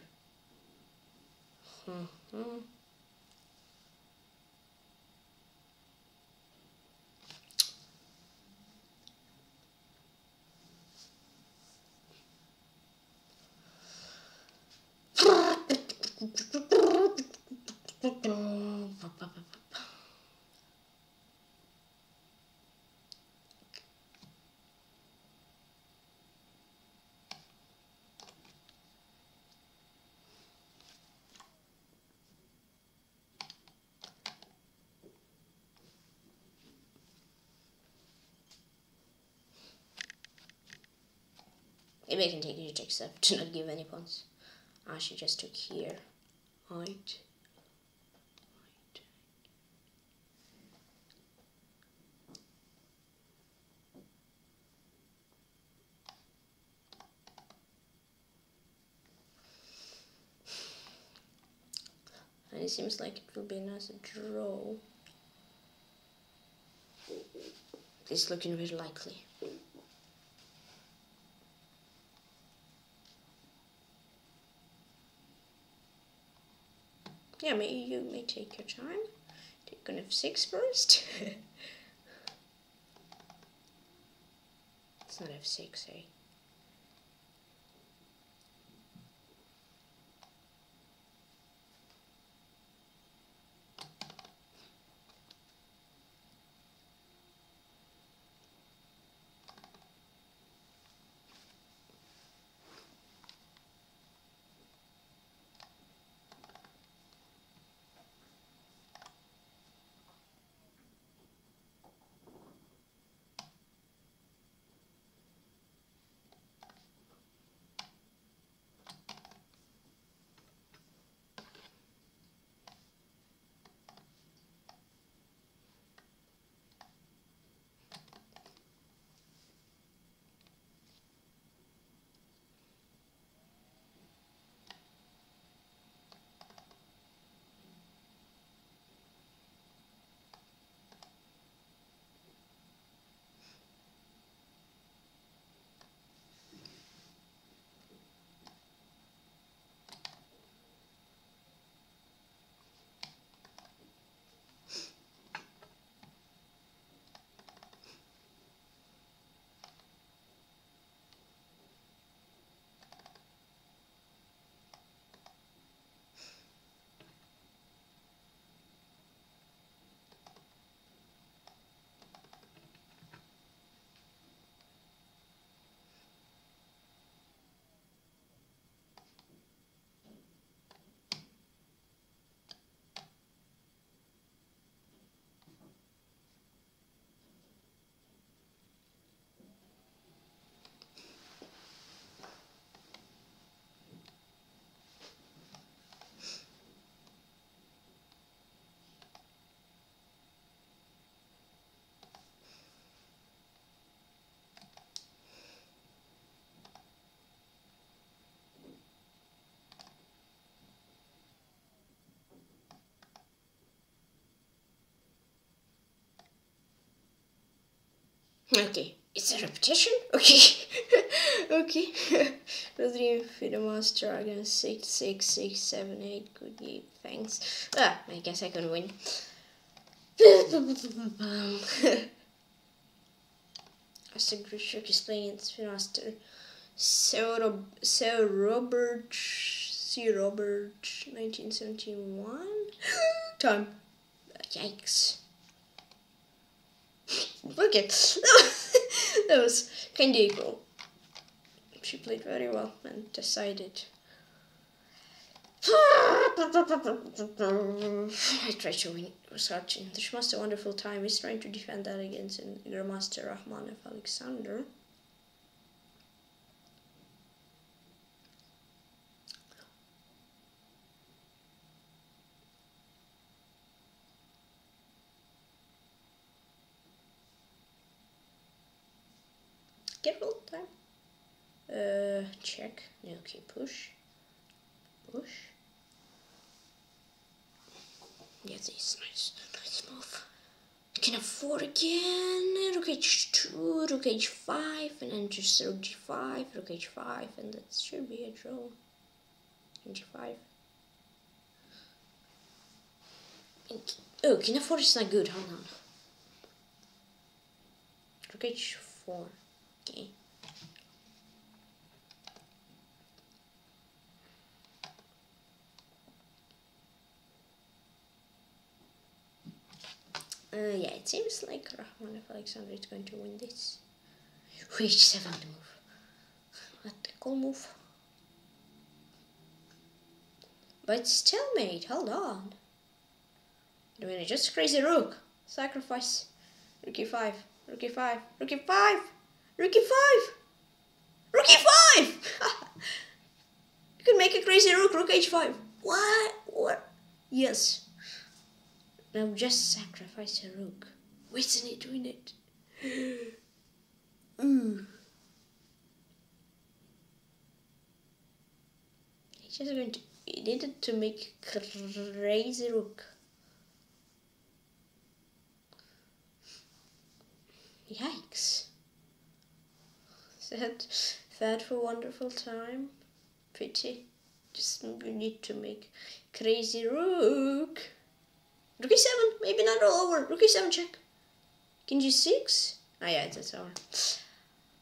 Maybe I can take you to accept to not give any pawns. Ah, she just took here. Right. And it seems like it will be a nice draw. It's looking very likely. Yeah, you may take your time. Take on f6 first. It's not f6, eh? Okay, it's a repetition? Okay, okay. Rodrigo Fidamos, Dragon 66678, good game, thanks. Ah, I guess I can win. Aston Grushuk is playing at Spinoster. C. Robert, 1971? Time. Yikes. Okay, that was kinda equal. She played very well and decided. I tried to win Sarchin. The Schmaster a wonderful time. He's trying to defend that against Grandmaster Rahmanov Alexander. Careful time. Check. Okay, push. Push. Yeah, this is nice. Nice move. I can afford again. Rook H2, Rook H5, and then just Rook G5, Rook H5, and that should be a draw. G5. Oh, can afford is not good. Hold on. Rook H4. Okay. Yeah, it seems like Rahmanov Alexander is going to win this. H7 move. What a cool move. But it's stalemate, hold on. I mean, just crazy rook. Sacrifice. Rook E5, Rook E5, Rook E5! Rook E5! Rook E5! You can make a crazy rook, Rook H5. What? What? Yes. Now just sacrifice a rook. Wait a minute, doing it. Ooh. He's just going to. He needed to make crazy rook. Yikes. Sad for wonderful time. Pity. Just you need to make crazy rook. Rook E7, maybe not all over. Rook E7 check. King G6? Ah, yeah, that's over.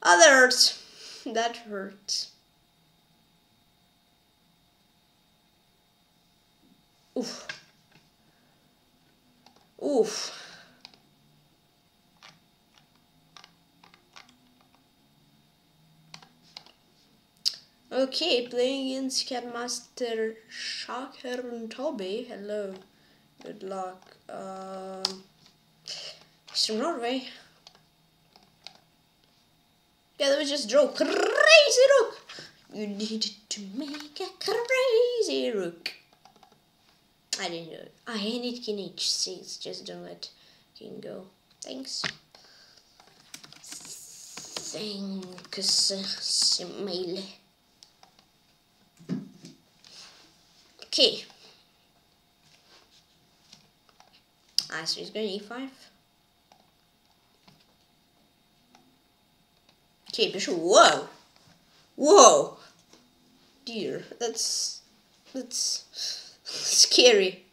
Oh, that hurts. That hurts. Oof. Oof. Okay, playing against Grandmaster Sjakkerntobi. Hello. Good luck. He's from Norway. Yeah, that was just draw. Crazy rook! You needed to make a crazy rook. I didn't do it. I need King H6. Just don't let King go. Thanks. Thanks, Simile. Okay. Ah, so he's going E5. Okay, bishop. Whoa, whoa, dear, that's scary.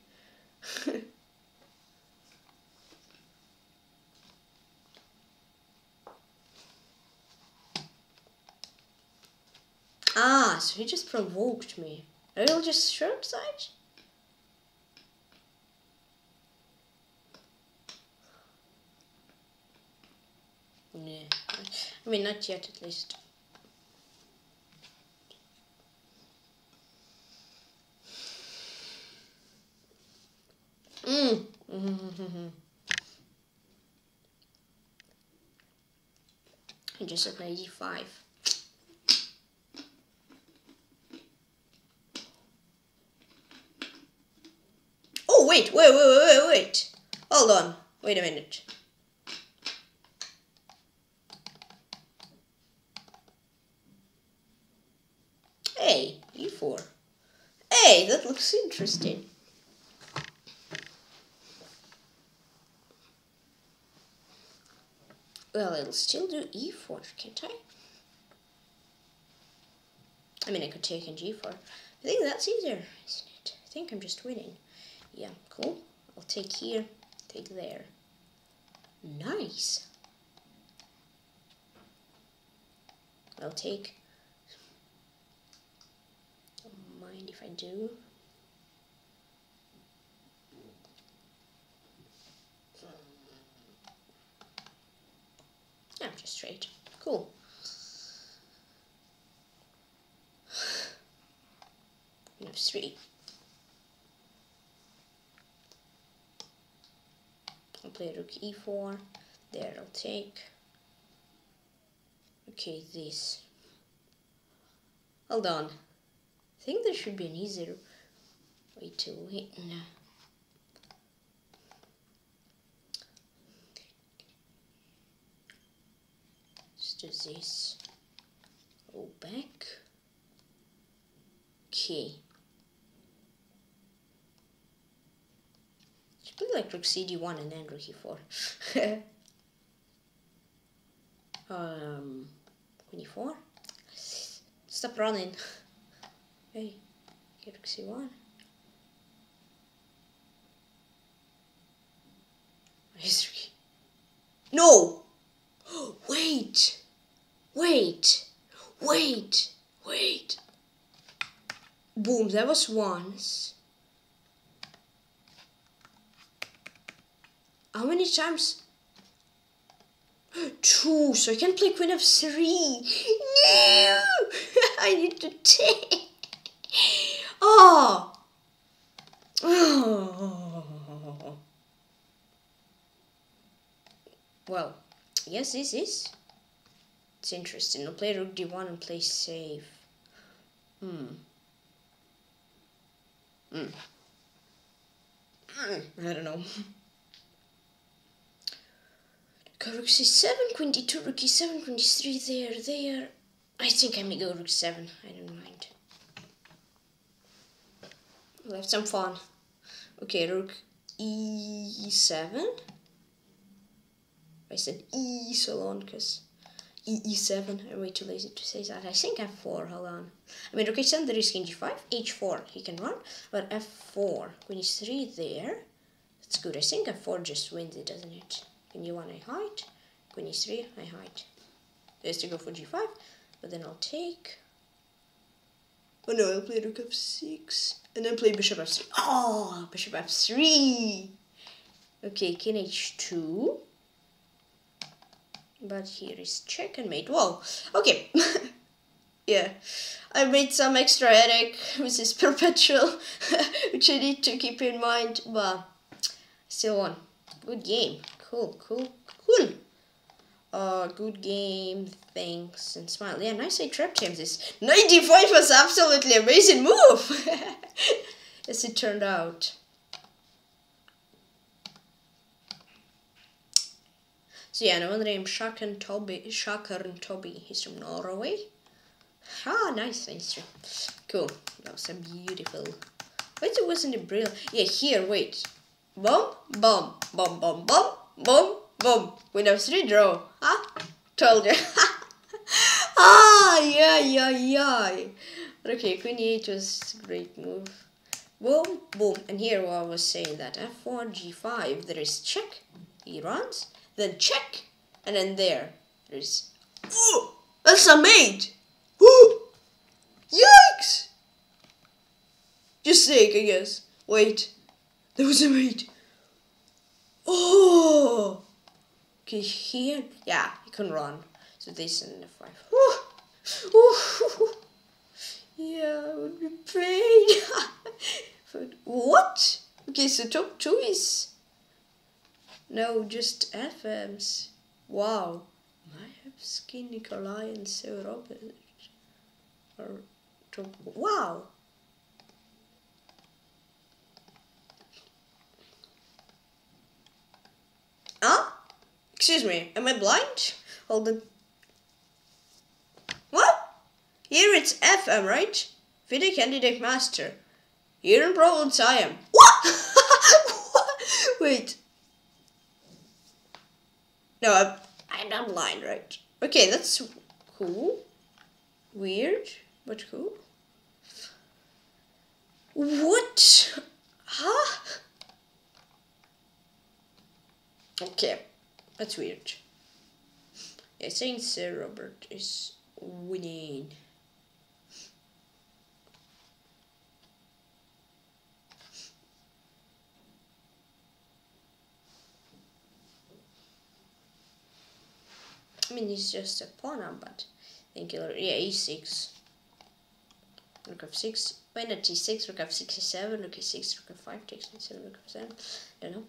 Ah, so he just provoked me. I will just short side. Yeah, I mean, not yet at least. I just played E5. Oh, wait. Hold on. Wait a minute. Hey, that looks interesting. Well, I'll still do e4, can't I? I mean, I could take in g4. I think that's easier, isn't it? I think I'm just winning. Yeah, cool. I'll take here, take there. Nice! I'll take... Don't mind if I do. I'm just straight. Cool. F3. I'll play rook e4. There, I'll take. Okay, this. Hold on. I think there should be an easier way to win. Let's do this. Go back. Okay. Like rook cd1 and then rook e4. 24. Stop running. Hey, rook c1. No! Wait! Wait! Wait! Wait! Boom, that was once. How many times? 2, so I can play queen f3. No! I need to take. Oh. Oh. Well, yes, this is. It's interesting. I'll play rook d1 and play safe. I don't know. Rook c7, queen d2, rook e7, queen d3, there. I think I may go rook 7, I don't mind. We'll have some fun. Okay, rook e7. I said e so long because e7, I'm way too lazy to say that. I think f4, hold on. I mean, rook e7, there is king g5, h4, he can run, but f4, queen e3, there. That's good, I think f4 just wins it, doesn't it? Queen e1 I hide, queen e3 I hide. There's to go for g5, but then I'll take... Oh no, I'll play rook f6, and then play bishop f3. Oh, bishop f3! Okay, king h2. But here is checkmate. Whoa, okay. Yeah, I made some extra headache, which is perpetual, which I need to keep in mind, but still won. Good game. Cool. Good game, thanks, and smile. Yeah, nice, I trapped him. This 95 was absolutely amazing move! As it turned out. So yeah, no one named Sjakkerntobi. He's from Norway. Ah, nice, thanks. Cool, that was a beautiful... Wait, it wasn't a brilliant... Yeah, here, wait. Bomb, bomb, bomb, bomb, bomb. Boom, boom, queen f3, draw. Huh? Told you. Okay, queen e8 was a great move. Boom, boom. And here I was saying that f4, g5, there is check. He runs, then check, and then there is... Oh, that's a mate! Ooh! Yikes! Just sake, I guess. Wait, there was a mate. Oh, okay, here, yeah, you can run. So this and f5. Oh, yeah, it would be pain. What? Okay, so top 2 is no, just FMs. Wow, I have skin Nikolai and Sir Robert. Or top. Wow. Huh? Excuse me, am I blind? Hold on. What? Here it's FM, right? Video candidate master. Here in Providence I am. What? Wait. No, And I'm blind, right? Okay, that's cool. Weird, but cool. What? Huh? Okay, that's weird. Yeah, Saint Sir Robert is winning. I mean, he's just a pawn, but thank you. Yeah, e6. Rook f6. When at e6, rook f6, e7, rook e6, rook f5, takes e7, rook f7. I don't know.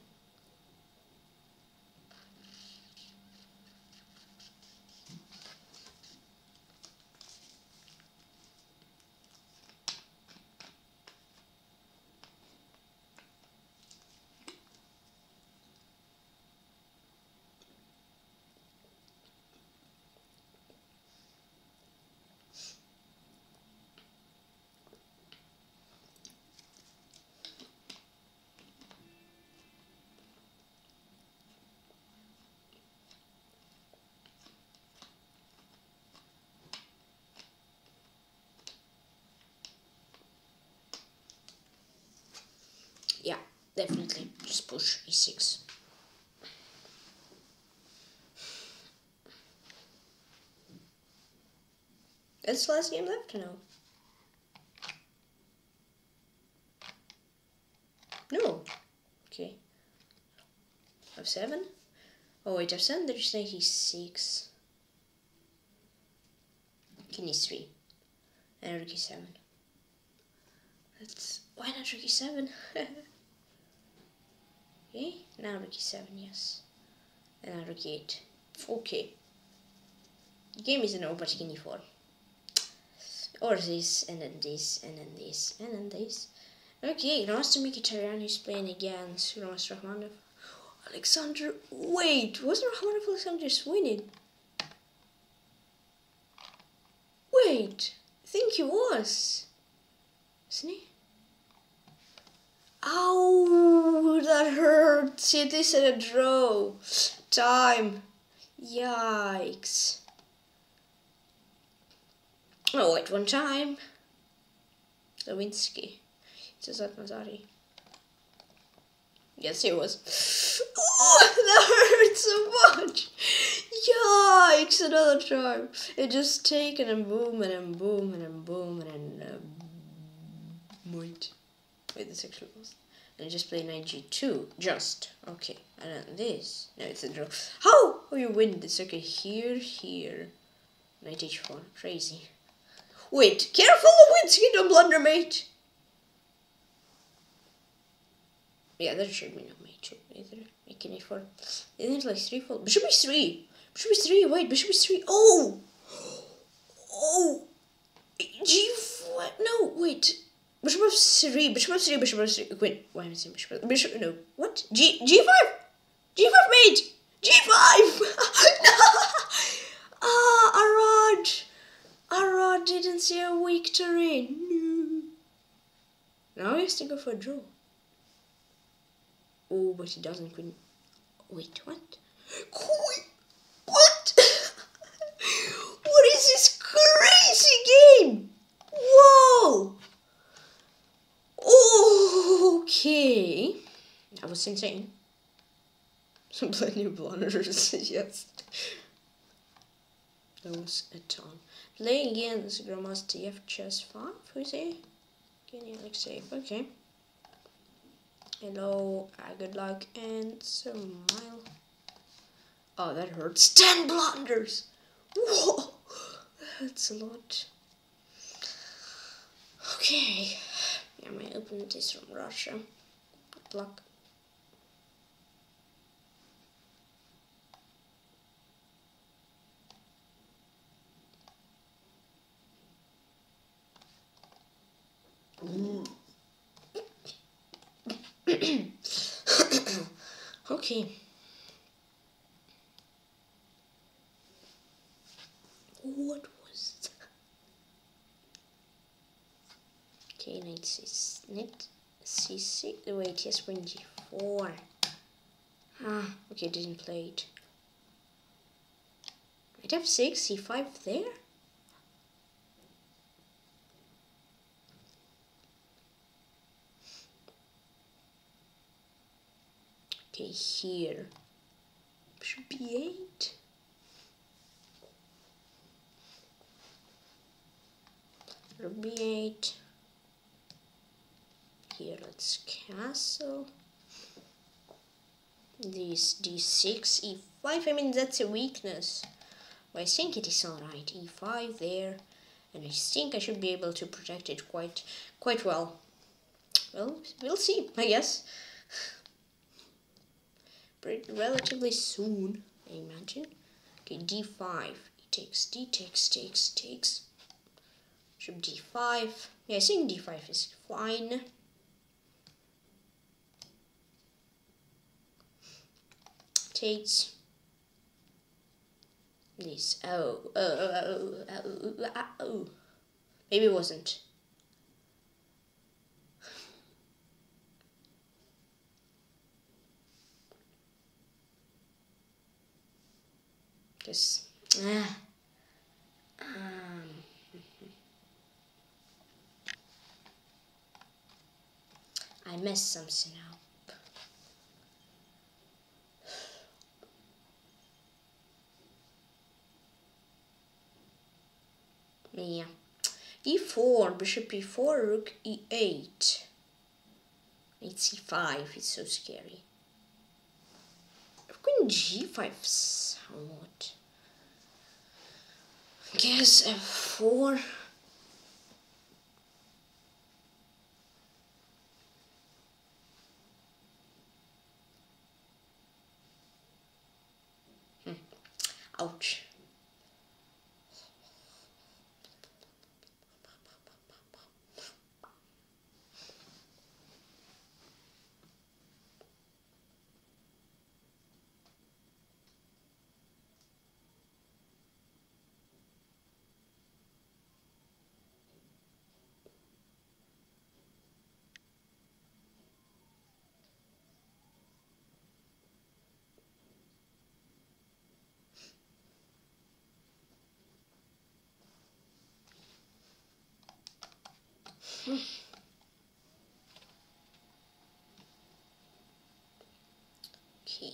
Definitely, just push e6. That's the last game left, or no? No! Okay. f7? Oh wait, f7, there's knight e6. King e3. And rook e7. That's... why not rook e7? Okay, now rook e7, yes. And now rook e8. Okay. The game is an over, king e4. Or this, and then this, and then this, and then this. Okay, Grandmaster Mkhitaryan is playing against Grandmaster Rahmanov. Alexander, wait, wasn't Rahmanov Alexander's winning? Wait, I think he was. Isn't he? Ow, that hurts. It is a draw. Time. Yikes. Oh, wait, one time. Lewinsky. It was at Mazari. Yes, it was. Oh, that hurts so much. Yikes, another time. It just taken and boom and then boom and then boom and then. Wait. Wait, this actually was. And I just play knight g2. Just. Okay. And then this. No, it's a draw. How? Oh, you win this. Okay, here, here. Knight h4. Crazy. Wait. Careful, Lewinsky. Don't blunder, mate. Yeah, that should be not mate either. Making a4. Isn't it like 3-4? Bishop e3. Bishop e3. Wait, bishop e3. Oh! Oh! g4. No, wait. Bishop f3, bishop f3, bishop f3, queen. Why am I saying bishop f3? Bishop, no, what? G5! G5, mate! G5! No! Ah, Arad! Arad didn't see a weak terrain. No. Now he has to go for a draw. Oh, but he doesn't, queen. Wait, what? Queen! What? What is this crazy game? Whoa! Okay, that was insane. Some plenty of blunders, yes. That was a ton. Playing against Grandmaster evgchess5, who is he? Can you like save? Okay. Hello, good luck and smile. Oh, that hurts. 10 blunders! Whoa! That's a lot. Okay. Yeah, my opponent is from Russia. Good luck. Okay. What was that? Okay, knight c6, wait, yes, queen g4. Ah, okay, didn't play it. Knight f6, c5 there. Okay, here should be b8. b8. Here let's castle. This d6, e5. I mean, that's a weakness, but I think it is all right. e5 there, and I think I should be able to protect it quite well. Well, we'll see, I guess. Pretty relatively soon, I imagine. Okay, d5. He takes, d takes, takes, takes. Should d5. Yeah, I think d5 is fine. Takes this. Oh. Maybe it wasn't. Just I messed something up. Yeah, e4, bishop e4, rook e8. It's e5. It's so scary. Queen g5 somewhat. I guess f4. Ouch. Okay.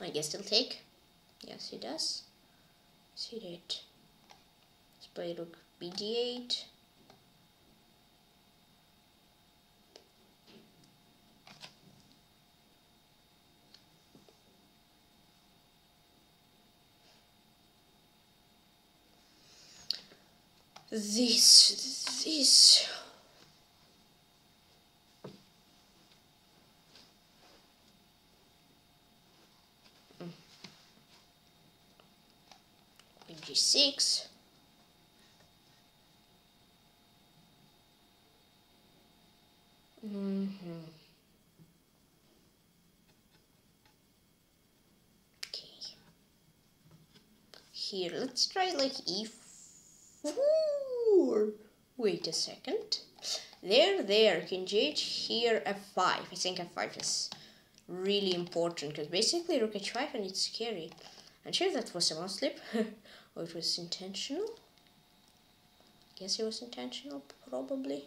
I guess he'll take. Yes, he does. See that. Let's play rook bd8. This. G6. Okay. Here, let's try like e4. Wait a second. There, King G8, here f5. I think f5 is really important because basically rook h5 and it's scary. I'm sure that was a mouse slip. Or it was intentional. I guess it was intentional, probably.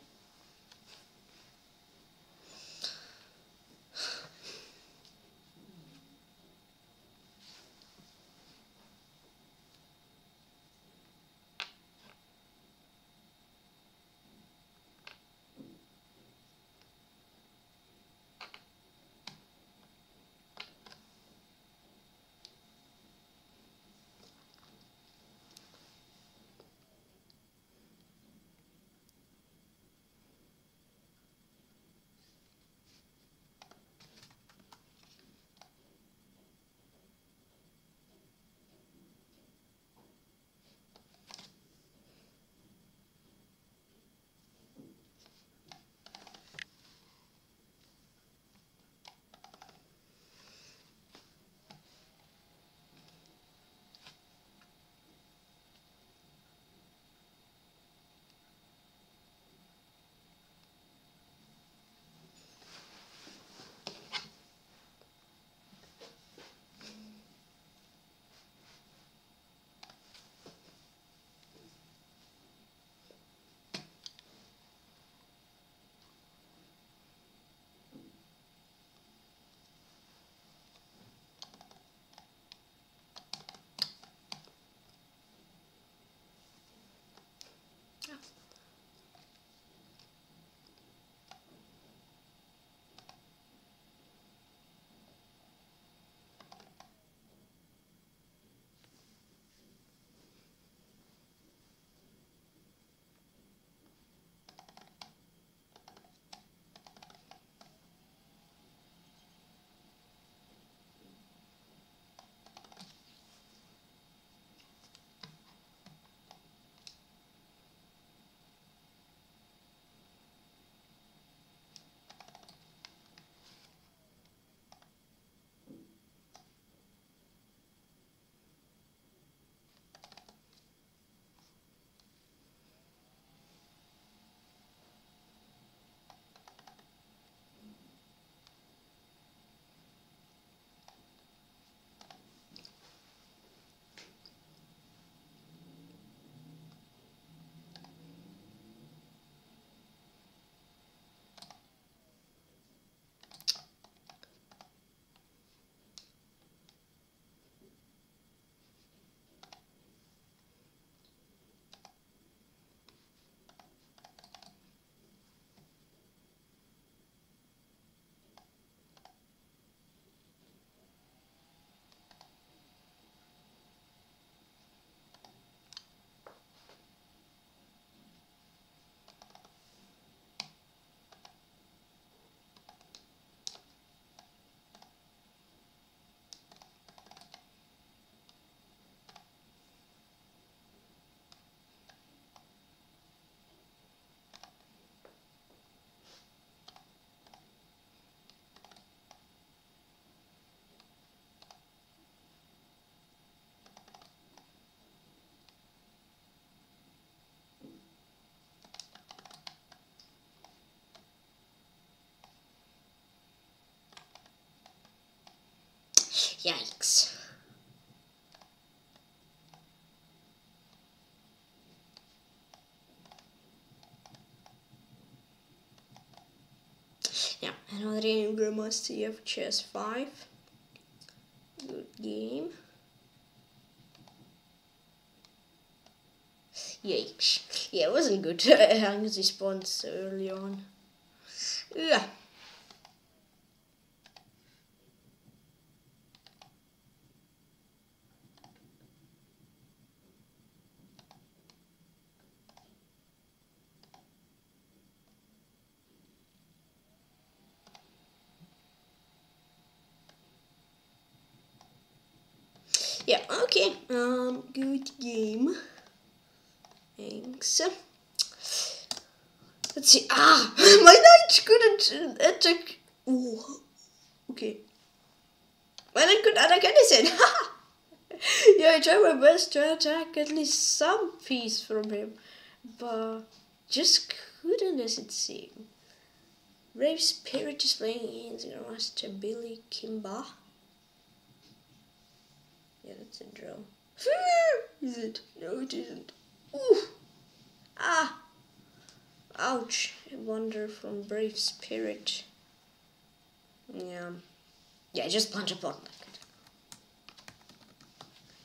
Andrei must have chess5. Good game. Yikes. Yeah, it wasn't good. Hang's response early on. Yeah. Yeah, okay. Good game. Thanks. Let's see. Ah, my knight couldn't attack. Ooh. Okay. My knight could attack anything. Yeah, I tried my best to attack at least some piece from him, but just couldn't, as it seemed. Brave Spirit is playing against Grandmaster Billy Kimba. Yeah, that's a draw. Is it? No, it isn't. Ooh! Ah! Ouch! I wander from Brave Spirit. Yeah. Yeah, just punch a pawn.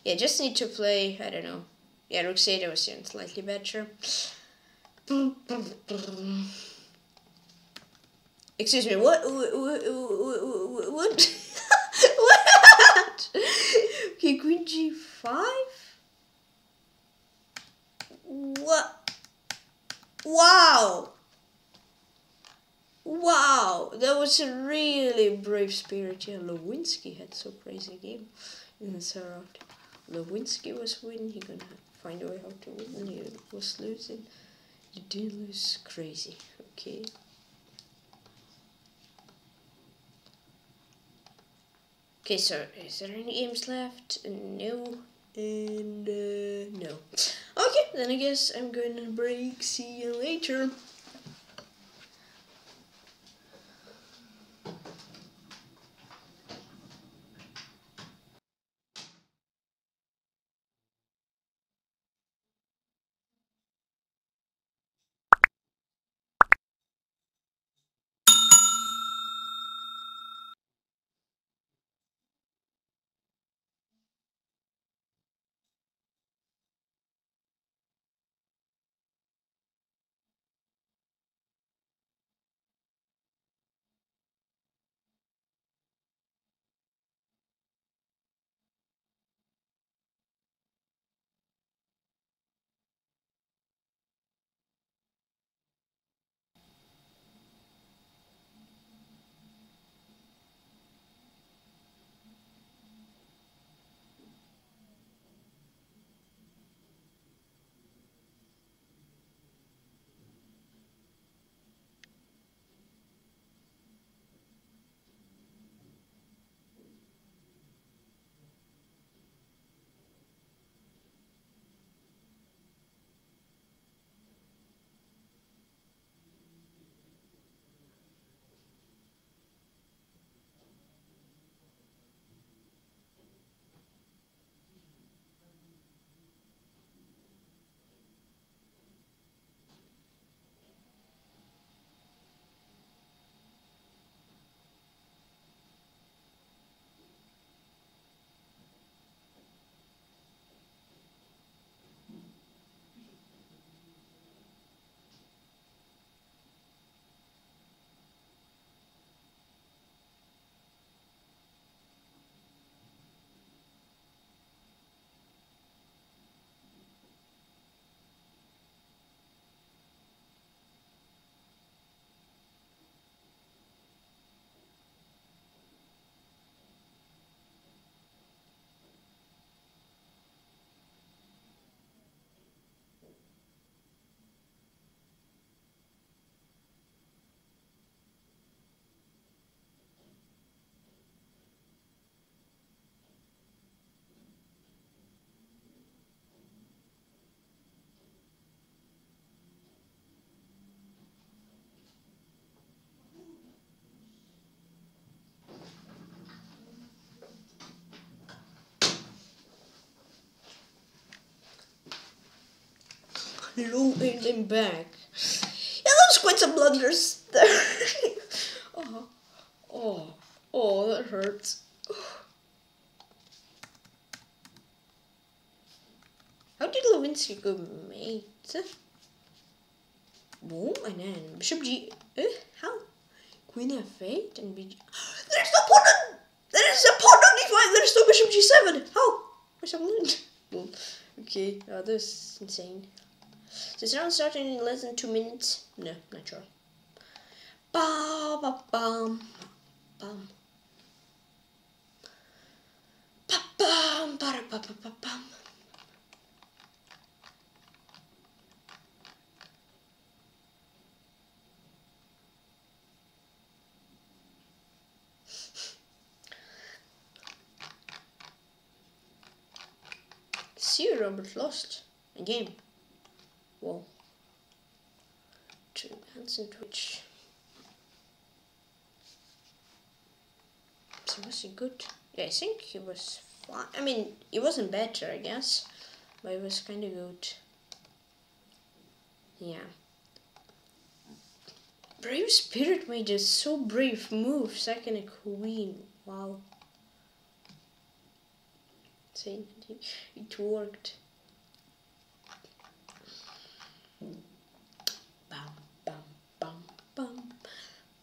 Yeah, just need to play, I don't know. Yeah, Rook C8 was even slightly better. Excuse me, what? What? Okay, Queen G5? What? Wow! Wow! That was a really brave spirit. Yeah, Lewinsky had so crazy game in the third round. Lewinsky was winning, he gonna find a way how to win, and he was losing. You did lose, crazy. Okay. Okay, so is there any games left? No. And no. Okay, then I guess I'm going to break. See you later. Hello, and I'm back. Yeah, that was quite some blunders there. Oh, Oh, that hurts. How did Lewinsky go mate? Boom, and then bishop g. How? Queen f8 and bg. There's no pawn on. There is a pawn on d5. There is no bishop g7. How? Where's that? Boom. Okay, oh, that's insane. This round started in less than 2 minutes. No, not sure. Ba ba bam bam. Ba bam ba ba ba bam. See, Robert lost a game. Whoa. Two hands and twitch. So was he good? Yeah, I think he was fine. I mean, it wasn't better, I guess, but it was kind of good. Yeah. Brave Spirit made a so brave move. Second a queen. Wow. It worked. Bam, bam, bam, bam,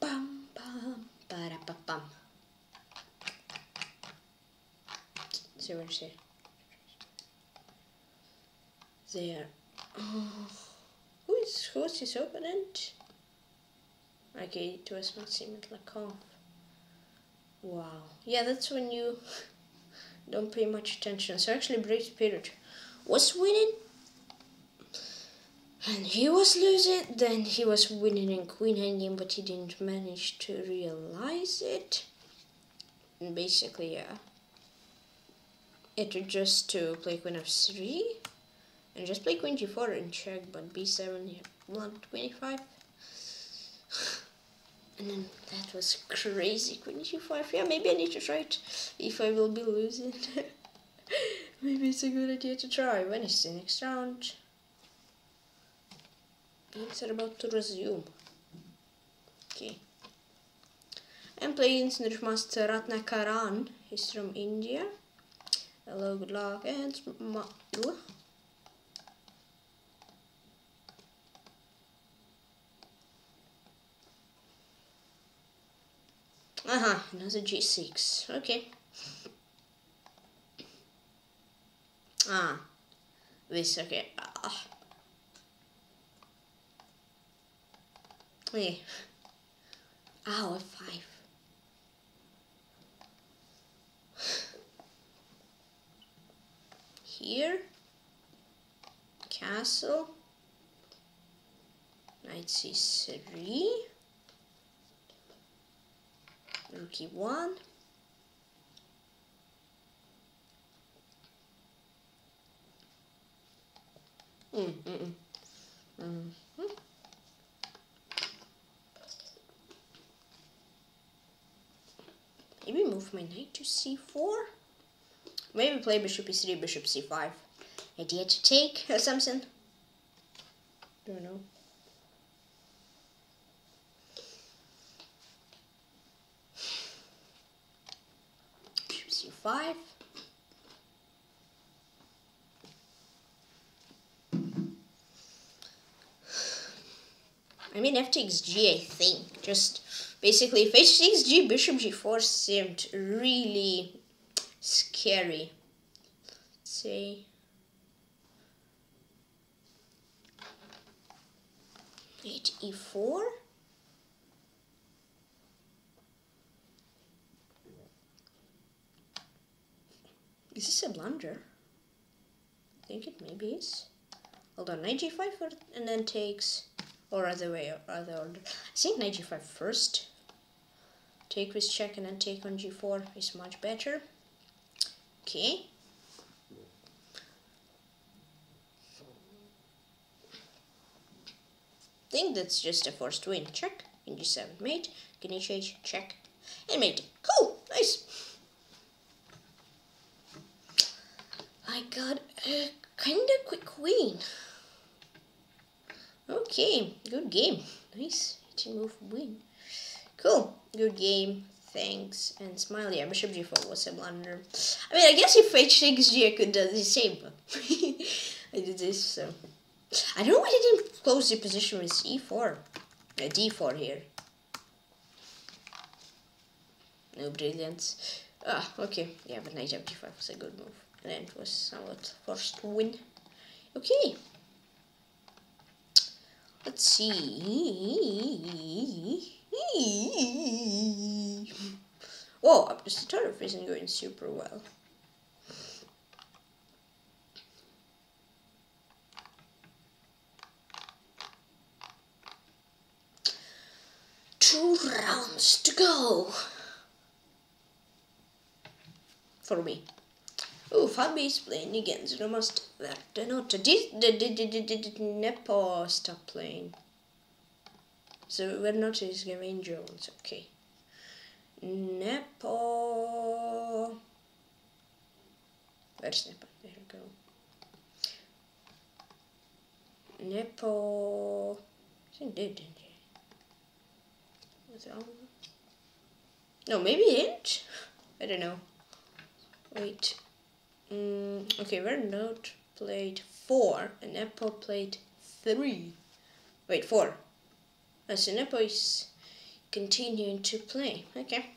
bam, bam, para, pa, bam. So where's it? There. Oh. Who's his opponent? Okay, it was Maxim Lakoff. Wow. Yeah, that's when you. Don't pay much attention. So actually Brave Spirit was winning and he was losing, then he was winning in queen hanging, but he didn't manage to realize it. And basically, yeah, it was just to play queen f3 and just play queen g4 and check, but b7 he had blunt 25. And then that was crazy, queen g5, yeah, maybe I need to try it, if I will be losing. Maybe it's a good idea to try. When is the next round? Games are about to resume. Okay. I'm playing Snitchmaster Ratna Karan, he's from India. Hello, good luck, and... Aha, another g6. Okay. Ah, this, okay. Ah. Hey. Ow, f5. Here. Castle. Knight c3. Rook e1. Maybe move my knight to c4. Maybe play bishop e3, bishop c5. Idea to take or something. Don't know. Five. I mean f takes g, I think. Just basically if h takes g, bishop g4 seemed really scary. Let's see. Knight e4. Is this a blunder? I think it maybe is. Hold on, knight g5 and then takes, or other way, or other order. I think knight g5 first. Take with check and then take on g4 is much better. Okay. I think that's just a forced win. Check, in g7 mate, can you change? Check, and mate. Cool, nice. I got a kind of quick queen. Okay, good game. Nice, 18 move win. Cool, good game. thanks. And smiley, yeah, bishop g4 was a blunder. I mean, I guess if h6g I could do the same, but I did this, so... I don't know why I didn't close the position with e4. d4 here. No brilliance. Ah, okay. Yeah, but knight fg5 was a good move. And it was somewhat forced to win. Okay. Let's see. Oh, this turret isn't going super well. Two rounds to go. For me. Oh, Fabi is playing against almost Verde Notte. Did Nepo stop playing? So Verde Notte is Gavin Jones, okay. Nepo. Where's Nepo? There we go. Nepo. I think they didn't. What's wrong? No, maybe it? I don't know. Wait. Okay, Verde Notte played 4 and Nepo played 3. Wait, 4. So Nepo is continuing to play. Okay.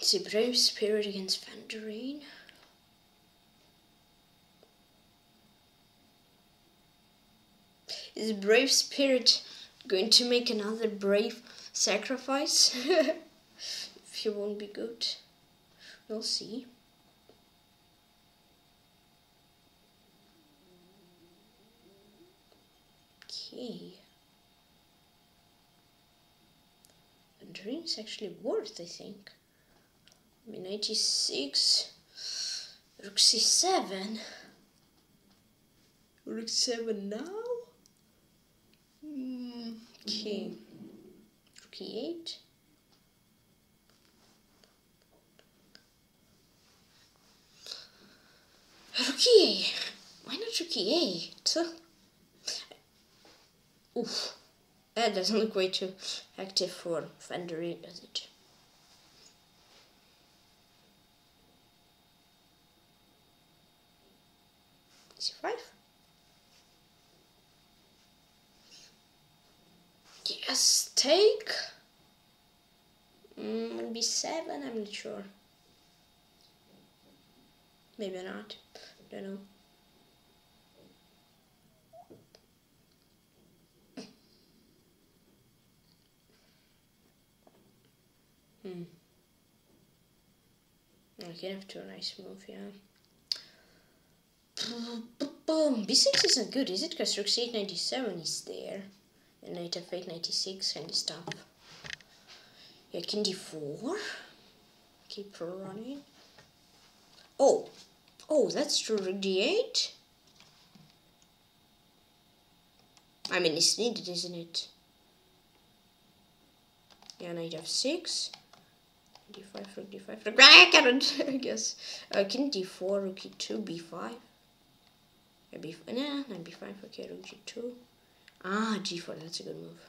It's a brave spirit against Vandereen. Is brave spirit going to make another brave sacrifice? If he won't be good, we'll see. Okay, the dream's actually worth, I think. I mean, knight e6, rook c7, rook 7 now. Okay, rook e8. Rook e8. Why not rook e8? Oof, that doesn't look way too active for Vandereen, does it? c5. Yes, take. Maybe 7, I'm not sure. Maybe not. I don't know. I can have two nice moves, yeah. Boom. B6 isn't good, is it? Because rook c897 is there. And knight f8, knight e6, and stuff. Yeah, king d4. Keep running. Oh! Oh, that's true, rook d8. I mean, it's needed, isn't it? Yeah, knight f6. d5, rook d5, rook... I can't, I guess. King d4, rook e2, b5. Yeah, b5, nah, not b5, okay, rook g2. Ah, g4, that's a good move.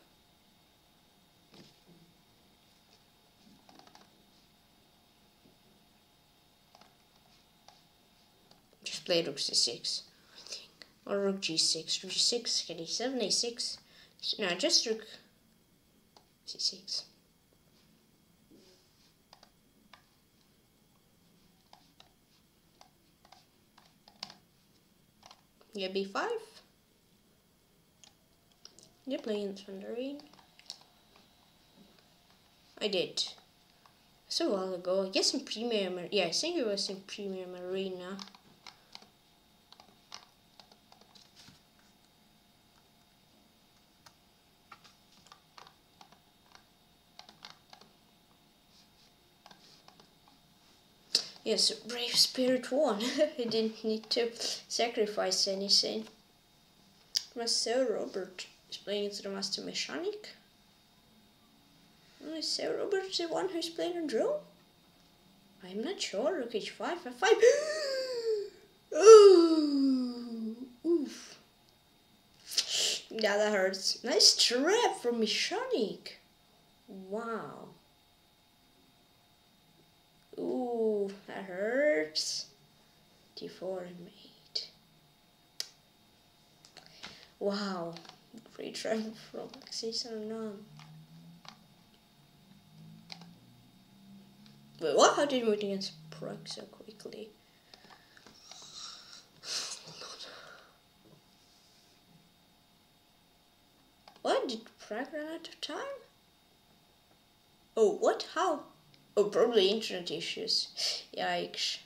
Just play rook c6, I think. Or rook g6. Rook g6, can e7, a6. No, just rook c6. Yeah, b5. Did I play in Thundering? I did. So a while ago. I guess in Premium Arena. Yeah, I think it was in Premium Arena. Yes, brave spirit won. I didn't need to sacrifice anything. Marcel Robert. Playing into the master mechanic. Is Sir Robert the one who's playing on drone? I'm not sure. Rook h5, f5. Ooh, oof. Yeah, that hurts. Nice trap from Michanik. Wow. Ooh, that hurts. D4 and mate. Wow. Great trap from Alex Rustemov. Wait, what? How did you win against Prague so quickly? What? Did Prague run out of time? Oh, what? How? Oh, probably internet issues. Yikes.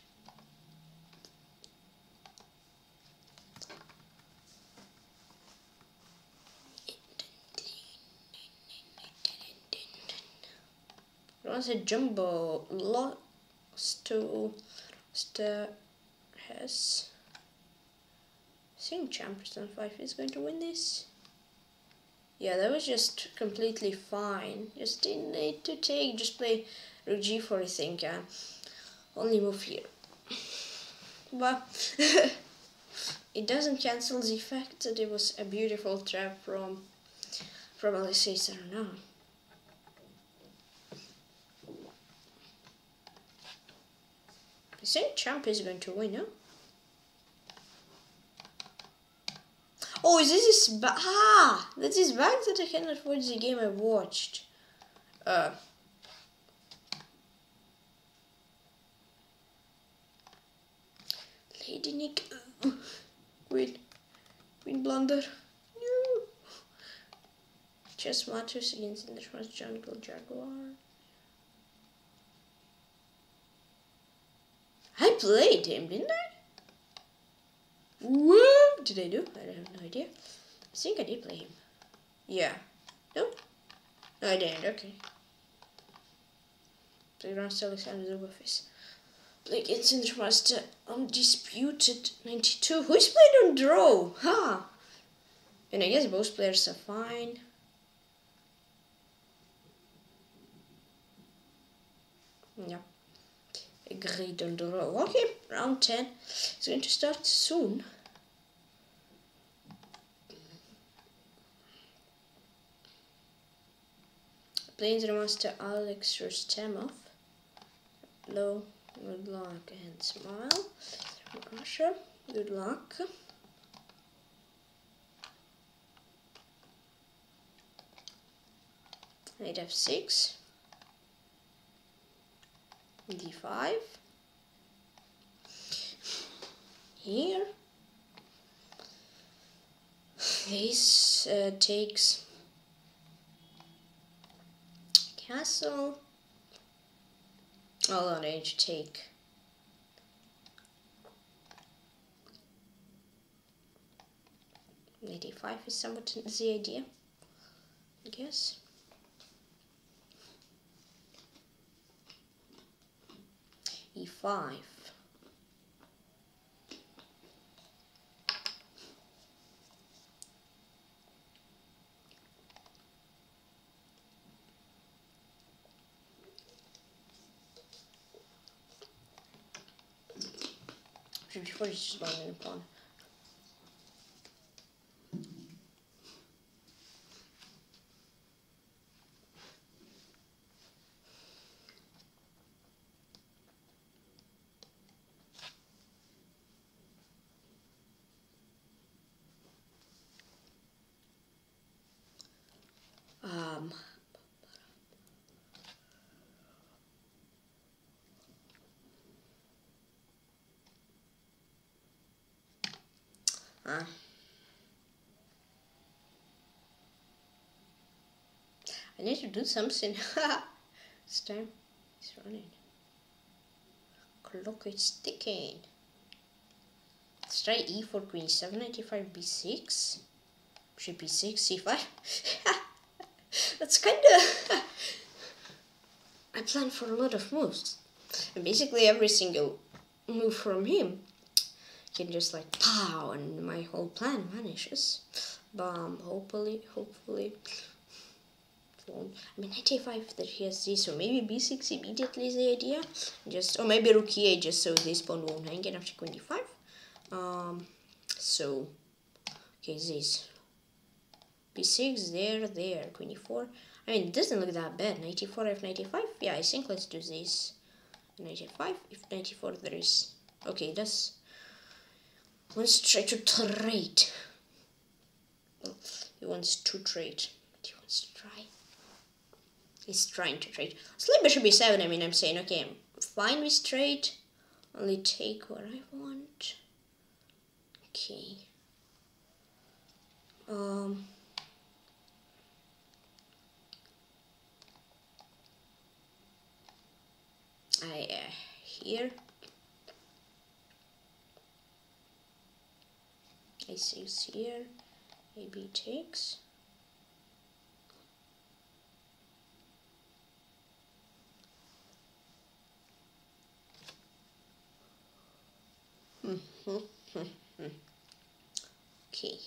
A jumbo lost to Hess. Seeing Champetre 5 is going to win this. Yeah, that was just completely fine. Just didn't need to take. Just play Rook G4, I think. Only move here. But it doesn't cancel the fact that it was a beautiful trap from Alex Rustemov. I think Champ is going to win, huh? Oh, is this his back? Ah! That's his back that I cannot watch the game I watched. Lady Nick. Queen blunder. No. Chess matters against the trans jungle jaguar. I played him, didn't I? What did I do? I have no idea. I think I did play him. Yeah. No? No, I didn't. Okay. Playground Alexander's office. Play against Intermaster Undisputed 92. Who's played on draw? Huh? And I guess both players are fine. Yeah. Agreed on the roll. Okay, round 10 is going to start soon. Playing the master Alex Rustemov. Hello, good luck and smile. Russia, good luck. Knight f6. D5 here. Ace takes castle. Hold on, H take. D5 is somewhat the idea, I guess. E5. G4 is just buying a pawn. I need to do something. This time it's running. Clock is ticking. Let's try e4 queen 795 b6. Gb6 c5. That's kinda. I plan for a lot of moves. And basically every single move from him. Can just like pow and my whole plan vanishes. Hopefully won't. I mean, 95 that he has this, so maybe b6 immediately is the idea. Just, or maybe rook e8 just so this pawn won't hang in after queen d5. So okay, this b6 there 24. I mean, it doesn't look that bad. 94 f95. Yeah, I think let's do this. 95 if 94 there is. Okay, that's. Let's try to trade. Well, he wants to trade. But he wants to try. He's trying to trade. Slip bishop b7. I mean, I'm saying okay, I'm fine with trade. Only take what I want. Okay. I here. A6 here. AB takes. Okay.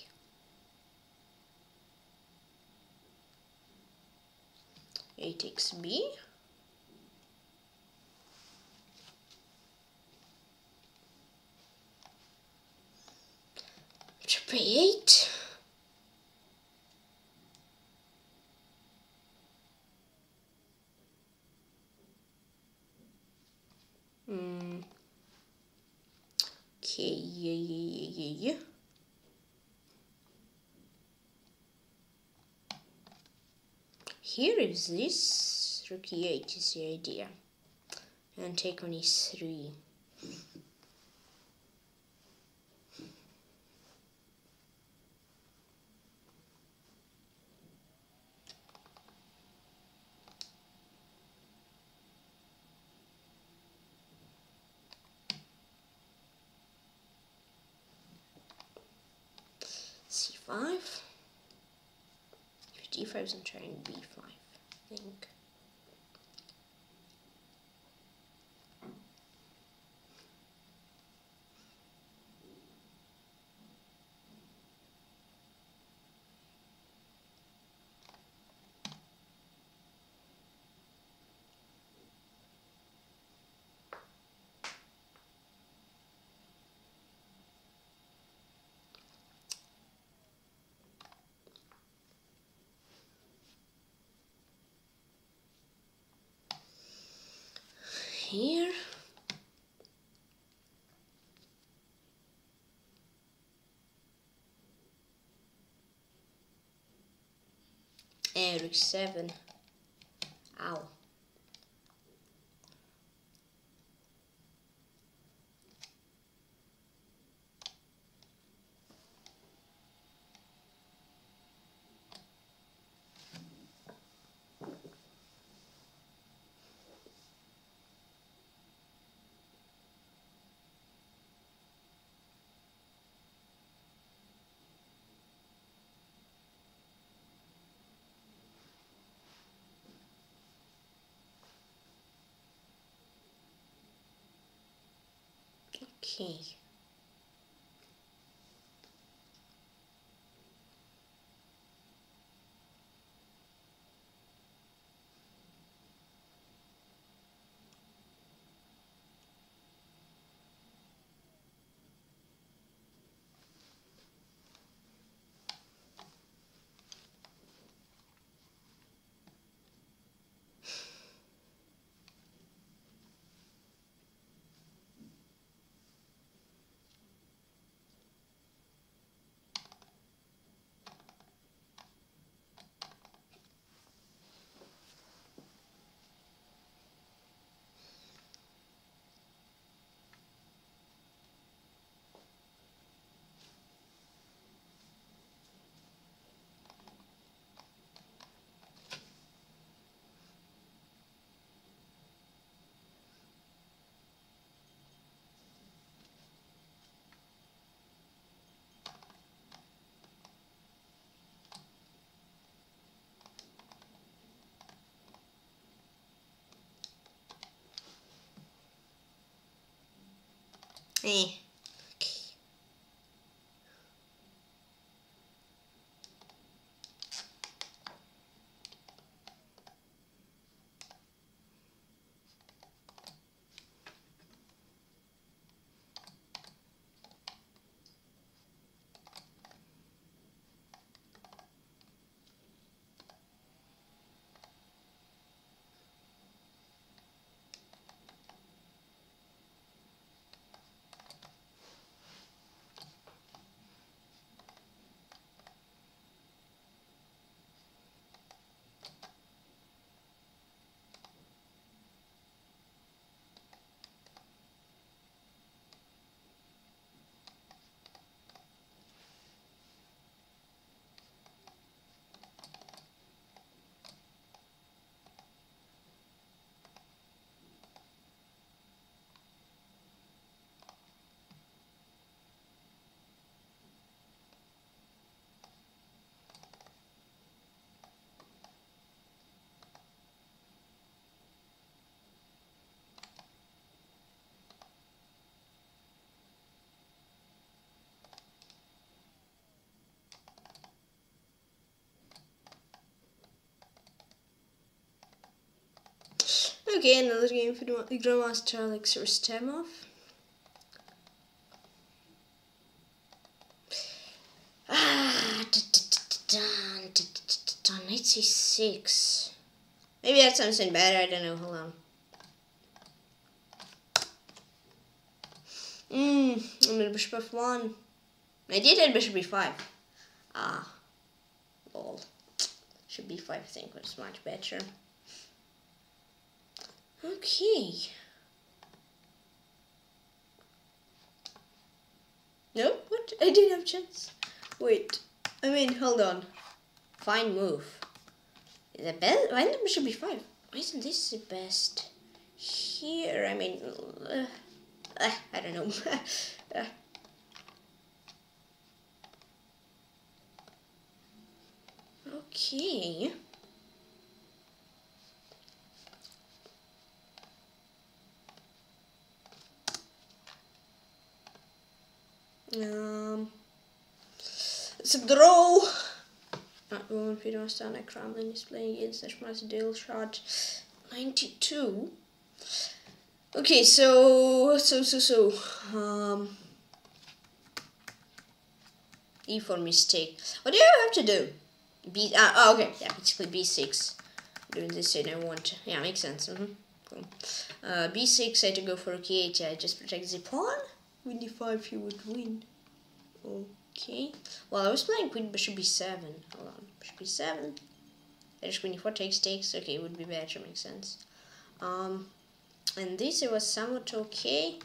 A takes B. Bishop A8. Okay, yeah. Here is this rook e8 is the idea, and take on e3. D5 and trying B5, I think. Here. And rook 7. Ow. Okay. Okay. Okay, another game for the Grandmaster Alex Rustemov. Knight c6. Maybe that's something better, I don't know, hold on. I'm gonna bishop f1. I did hit bishop b5. Ah. Lol. Should b5, I think, was much better. Okay. No, what? I didn't have a chance. Wait. I mean, hold on. Fine move. The best? Why not bishop b5? Why isn't this the best? Here, I mean... I don't know. Okay. It's a draw. Well, Sinosta annamaja is playing against Ashmas Dale shot 92. Okay, so e4 mistake. What do you have to do? B. Oh, okay. Yeah, basically b6. I'm doing this and I want. Yeah, makes sense. Cool. B6. I had to go for k8. I just protect the pawn. With d5, he would win. Okay. Well, I was playing queen bishop b7. Hold on, bishop b7. There's queen e4 takes. Okay, it would be better. Makes sense. And this it was somewhat okay.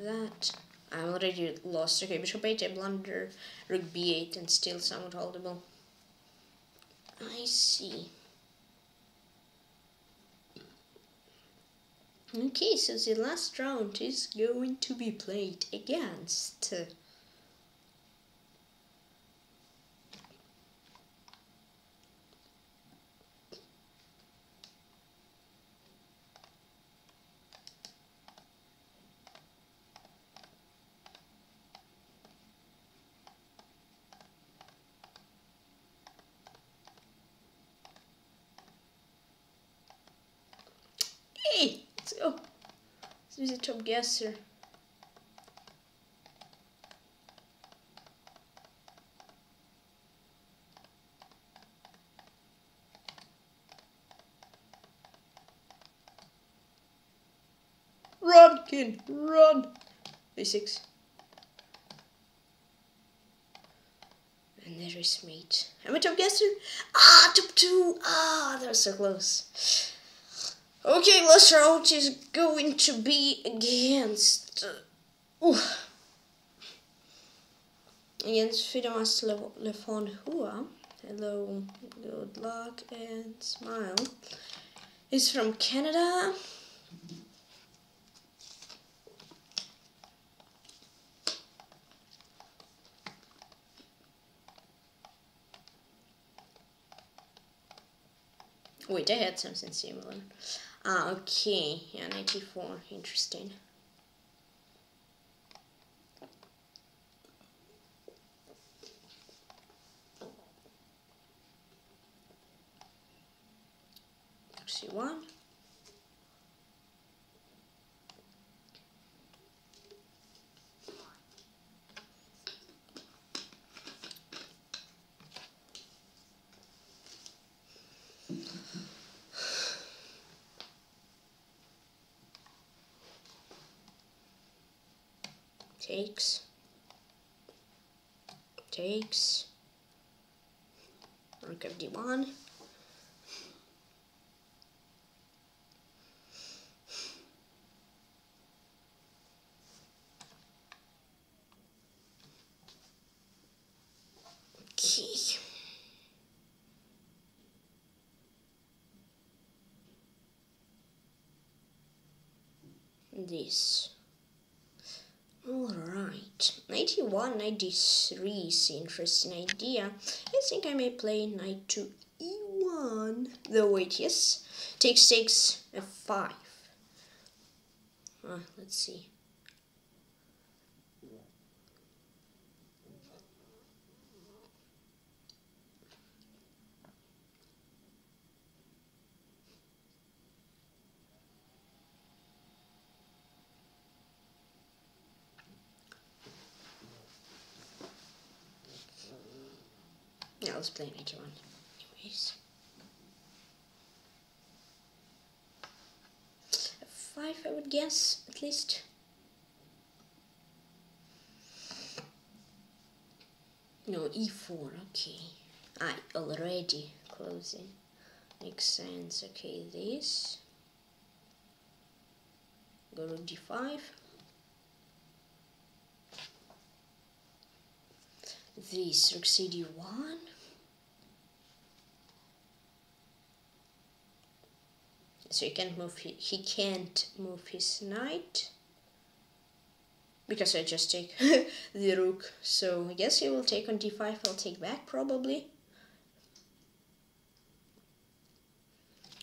That I'm already lost. Okay, bishop 8, I blunder, rook b8, and still somewhat holdable. I see. Okay, so the last round is going to be played against This is a top guesser. Run, kid, run. A6. And there is mate. I'm a top guesser. Ah, top two. Ah, that was so close. Okay, last round is going to be against against Sinosta annamaja. Hello, good luck and smile. He's from Canada. Wait, I had something similar. Ah, okay, yeah, 94, interesting. C1. Takes, rook of d1, okay. This. Alright, 91, 93 is an interesting idea. I think I may play knight to e1. Though wait, yes. Takes 6, f5. Let's see. was playing later on. Anyways. 5, I would guess, at least. No, e4, okay. I already closing. Makes sense, okay, this. Go to d5. This rook cd1. So he can't move. He can't move his knight because I just take the rook. So I guess he will take on d5. I'll take back probably.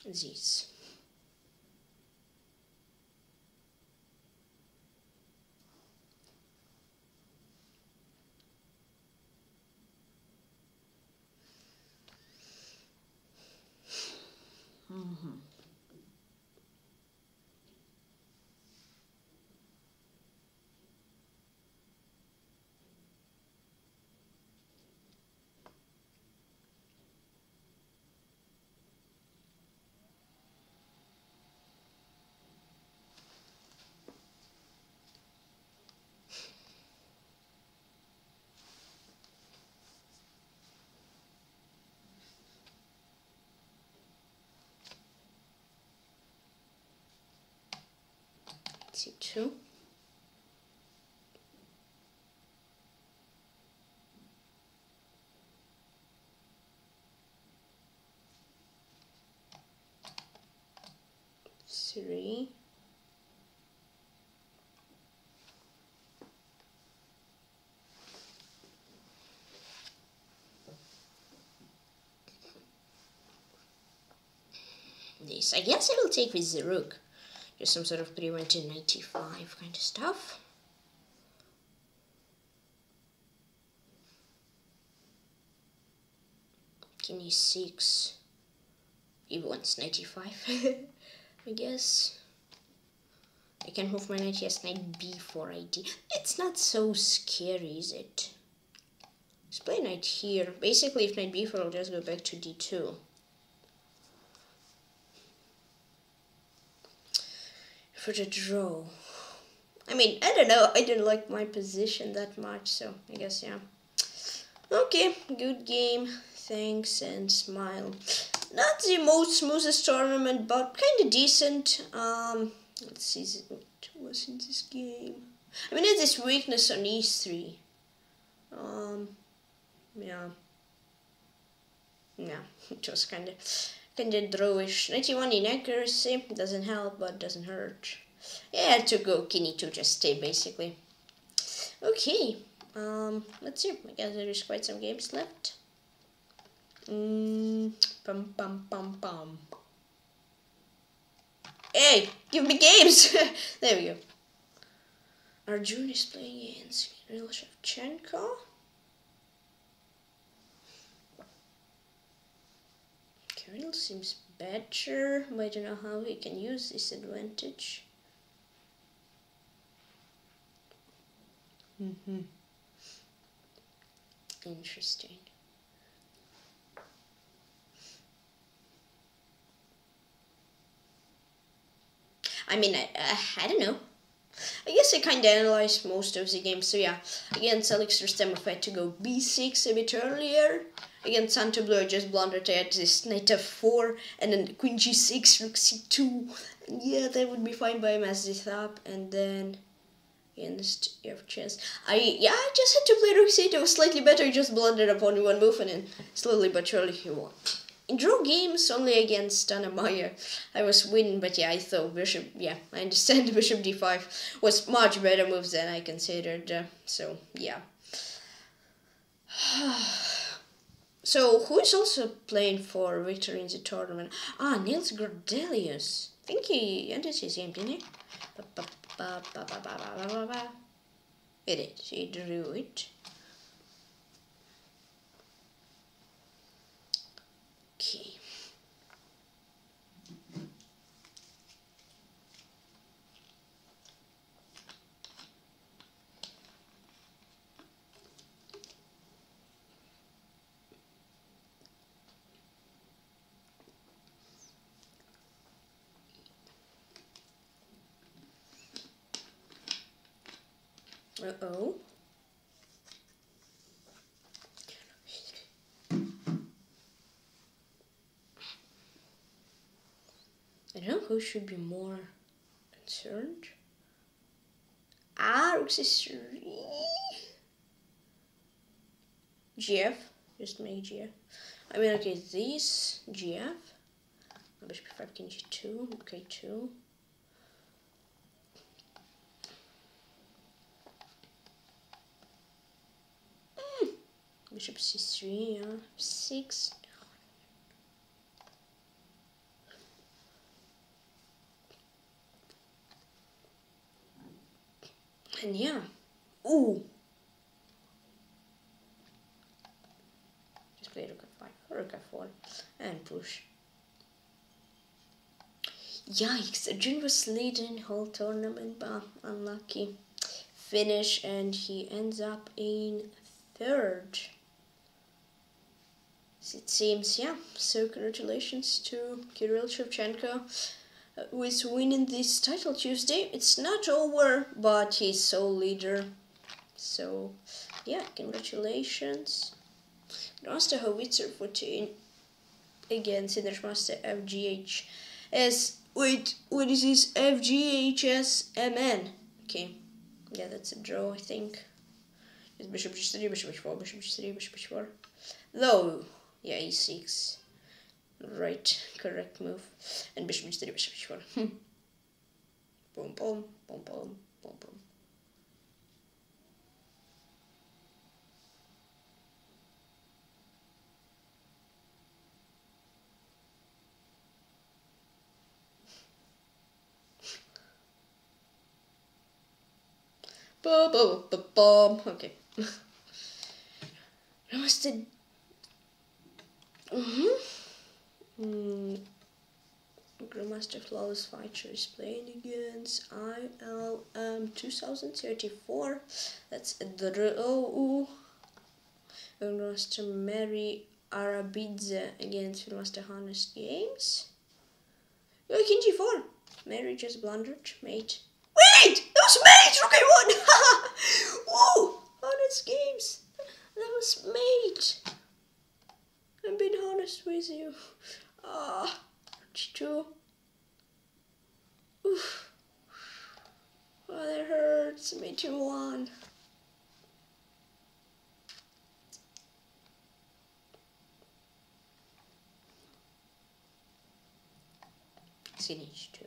This. Mm-hmm. c2. Three. This. I guess I will take with the rook. Just some sort of preventing knight e5 kind of stuff. King e6. He wants knight e5, I guess. I can move my knight, yes, knight b4 id. It's not so scary, is it? Let's play knight here. Basically, if knight b4, I'll just go back to d2. For the draw. I mean, I don't know, I didn't like my position that much, so I guess, yeah. Okay, good game, thanks and smile. Not the most smoothest tournament, but kind of decent. Let's see what was in this game. I mean, there's this weakness on e3. Yeah. Yeah, it was kind of drawish. 91 inaccuracy, doesn't help but doesn't hurt. Yeah, to go king e2, just stay basically. Okay, let's see. I guess there is quite some games left. Pum pum pum pum. Hey, give me games! There we go. Arjun is playing against Kirill Shevchenko. Kirill seems better, but I don't know how he can use this advantage. Mm-hmm. Interesting. I mean, I don't know. I guess I kind of analyzed most of the game, so yeah. Against Alex Rustemov, I had to go b6 a bit earlier. Against SantoBlue, I just blundered. I had this knight f4 and then queen g6, rook c2. And yeah, that would be fine, but I messed it up. And then against Evgchess, I just had to play rook c8. It was slightly better. I just blundered upon one move, and then slowly but surely he won. In draw games, only against Annamaja, I was winning, but yeah, I thought bishop, yeah, I understand bishop d5 was much better move than I considered, so yeah. So, who is also playing for victory in the tournament? Ah, Nils Grandelius. I think he ended his game, didn't he? He did, he drew it. Uh-oh. I don't know who should be more concerned. Ah, Rook C3. GF. Just make GF. I mean, okay, this GF. Bishop B5, King G2, K2. Bishop C3, 6. And yeah. Ooh. Just play Rook F4, and push. Yikes, Jun was leading whole tournament, but unlucky finish, and he ends up in third. It seems, yeah. So congratulations to Kirill Shevchenko with winning this title Tuesday. It's not over, but he's sole leader. So, yeah, congratulations. Grandmaster Howitzer 14 against Master FGH. As wait, what is this? FGHSMN. Okay, yeah, that's a draw, I think. It's Bishop G3, Bishop H4, Bishop G3, Bishop H4. Though, yeah, E6. Right, correct move. And Bishop G3, Bishop H4. Boom, boom, boom, boom, boom, boom. Boom, boom, boom, boom. Okay. Roasted. Grandmaster Flawless Fighter is playing against ILM 2034. That's a draw. Grandmaster Mary Rabidze against Grandmaster Honest Games. Oh, King G4. Mary just blundered, mate. Wait! That was mate! Rook A1! Whoa! Honest Games! That was mate! I'm being honest with you. Ah, G2. Oof. Well, oh, that hurts. Mate 2-1. It's in H2.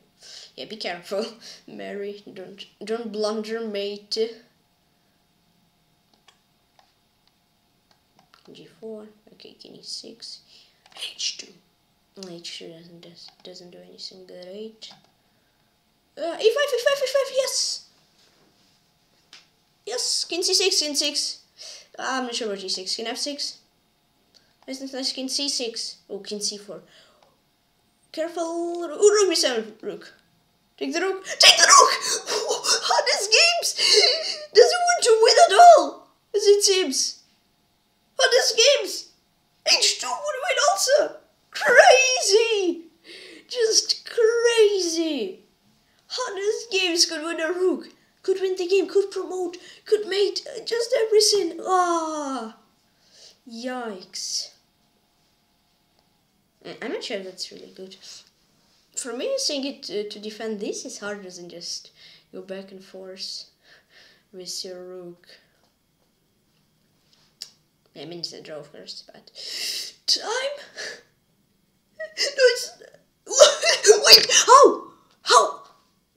Yeah, be careful, Mary. Don't blunder, mate. G4. Okay, King E6. H2. H2 doesn't do anything great. E5, E5, E5. Yes. Yes. King C6, King 6. I'm not sure about G6. King F6. Isn't that King C6? Oh, King C4. Careful. Oh, Rook B7. Rook. Take the rook! Take the rook! Honest Games doesn't want to win at all, as it seems. Honest Games! H2 would win also! Crazy! Just crazy! Honest Games could win a rook, could win the game, could promote, could mate, just everything. Ah! Yikes. I'm not sure that's really good. For me, I think to defend this is harder than just go back and forth with your rook. I mean, it's a draw, of course, but... Time! No, it's... Wait! How? How?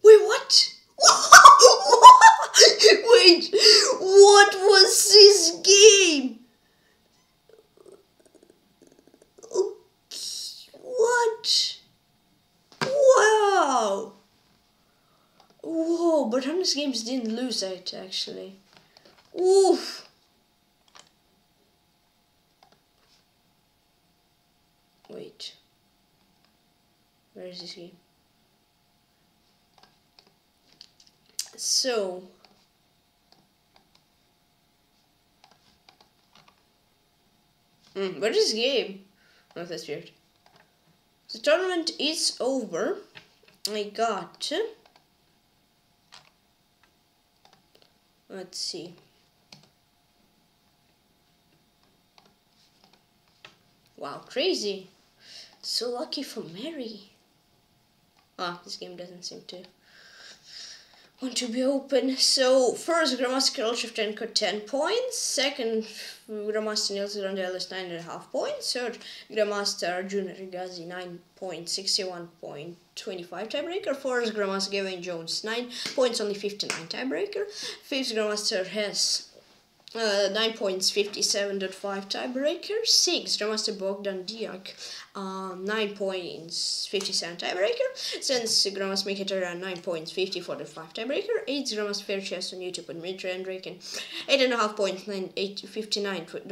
Wait, what? Wait! What was this game? What? Wow! Whoa, but Honest Games didn't lose it, actually. Oof! Wait. Where is this game? So... where is this game? Oh, that's weird. The tournament is over. I got Let's see. Wow, crazy. So lucky for Mary. Ah, this game doesn't seem to want to be open. So, first Grandmaster Kirill Shevchenko 10 points. Second Grandmaster Nils Grandelius 9.5 points. Third Grandmaster Junior Rigazi 9 points, 61.25 tiebreaker. Fourth Grandmaster Gavin Jones 9 points, only 59 tiebreaker. Fifth Grandmaster Hess 9 points, 57.5 tiebreaker. 6th Grandmaster Bogdan Diak, 9 points, 57 tiebreaker. 7th Grandmaster Mkhitaryan, 9 points, 54.5 tiebreaker. 8th Grandmaster Fairchess on YouTube and Dmitry Andriken, 8.5 points, 59.25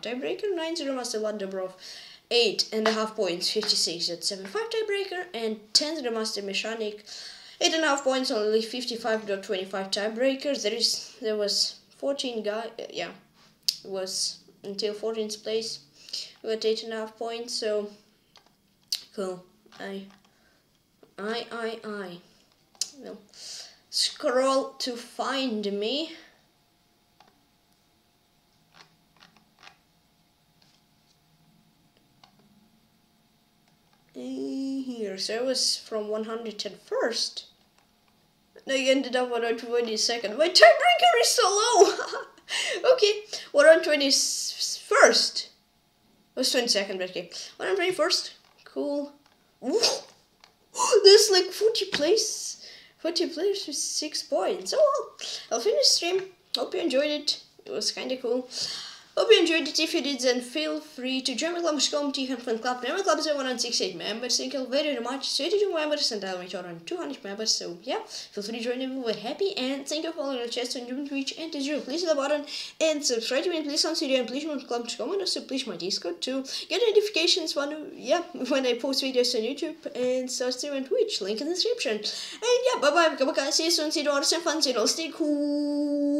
tiebreaker. 9th Grandmaster Vlad Dobrov, 8.5 points, 56.75 tiebreaker. And 10th Grandmaster Mechanic, 8.5 points, only 55.25 tiebreaker. There was 14 guy, yeah, was until 14th place with 8.5 points, so cool. I will scroll to find me. Here, so it was from 101st. I ended up on 122nd. My tiebreaker is so low. Okay, 121st. It was 22nd, but okay. 121st. Cool. There's like 40 players with 6 points. Oh, well, I'll finish stream. Hope you enjoyed it. It was kind of cool. Hope you enjoyed it. If you did, then feel free to join my Club.com, THM Fan Club. Now my club is 168 members. Thank you very much. 32 members, and I'll return on 200 members. So yeah, feel free to join them. We're happy, and thank you for following our chats on YouTube, Twitch, and Twitch. Please hit the button and subscribe to me. Please consider and please join my Club.com and also please my Discord to get notifications when I post videos on YouTube and start streaming Twitch. Link in the description. And yeah, bye bye. See you soon. See you tomorrow. Have fun. Stay cool.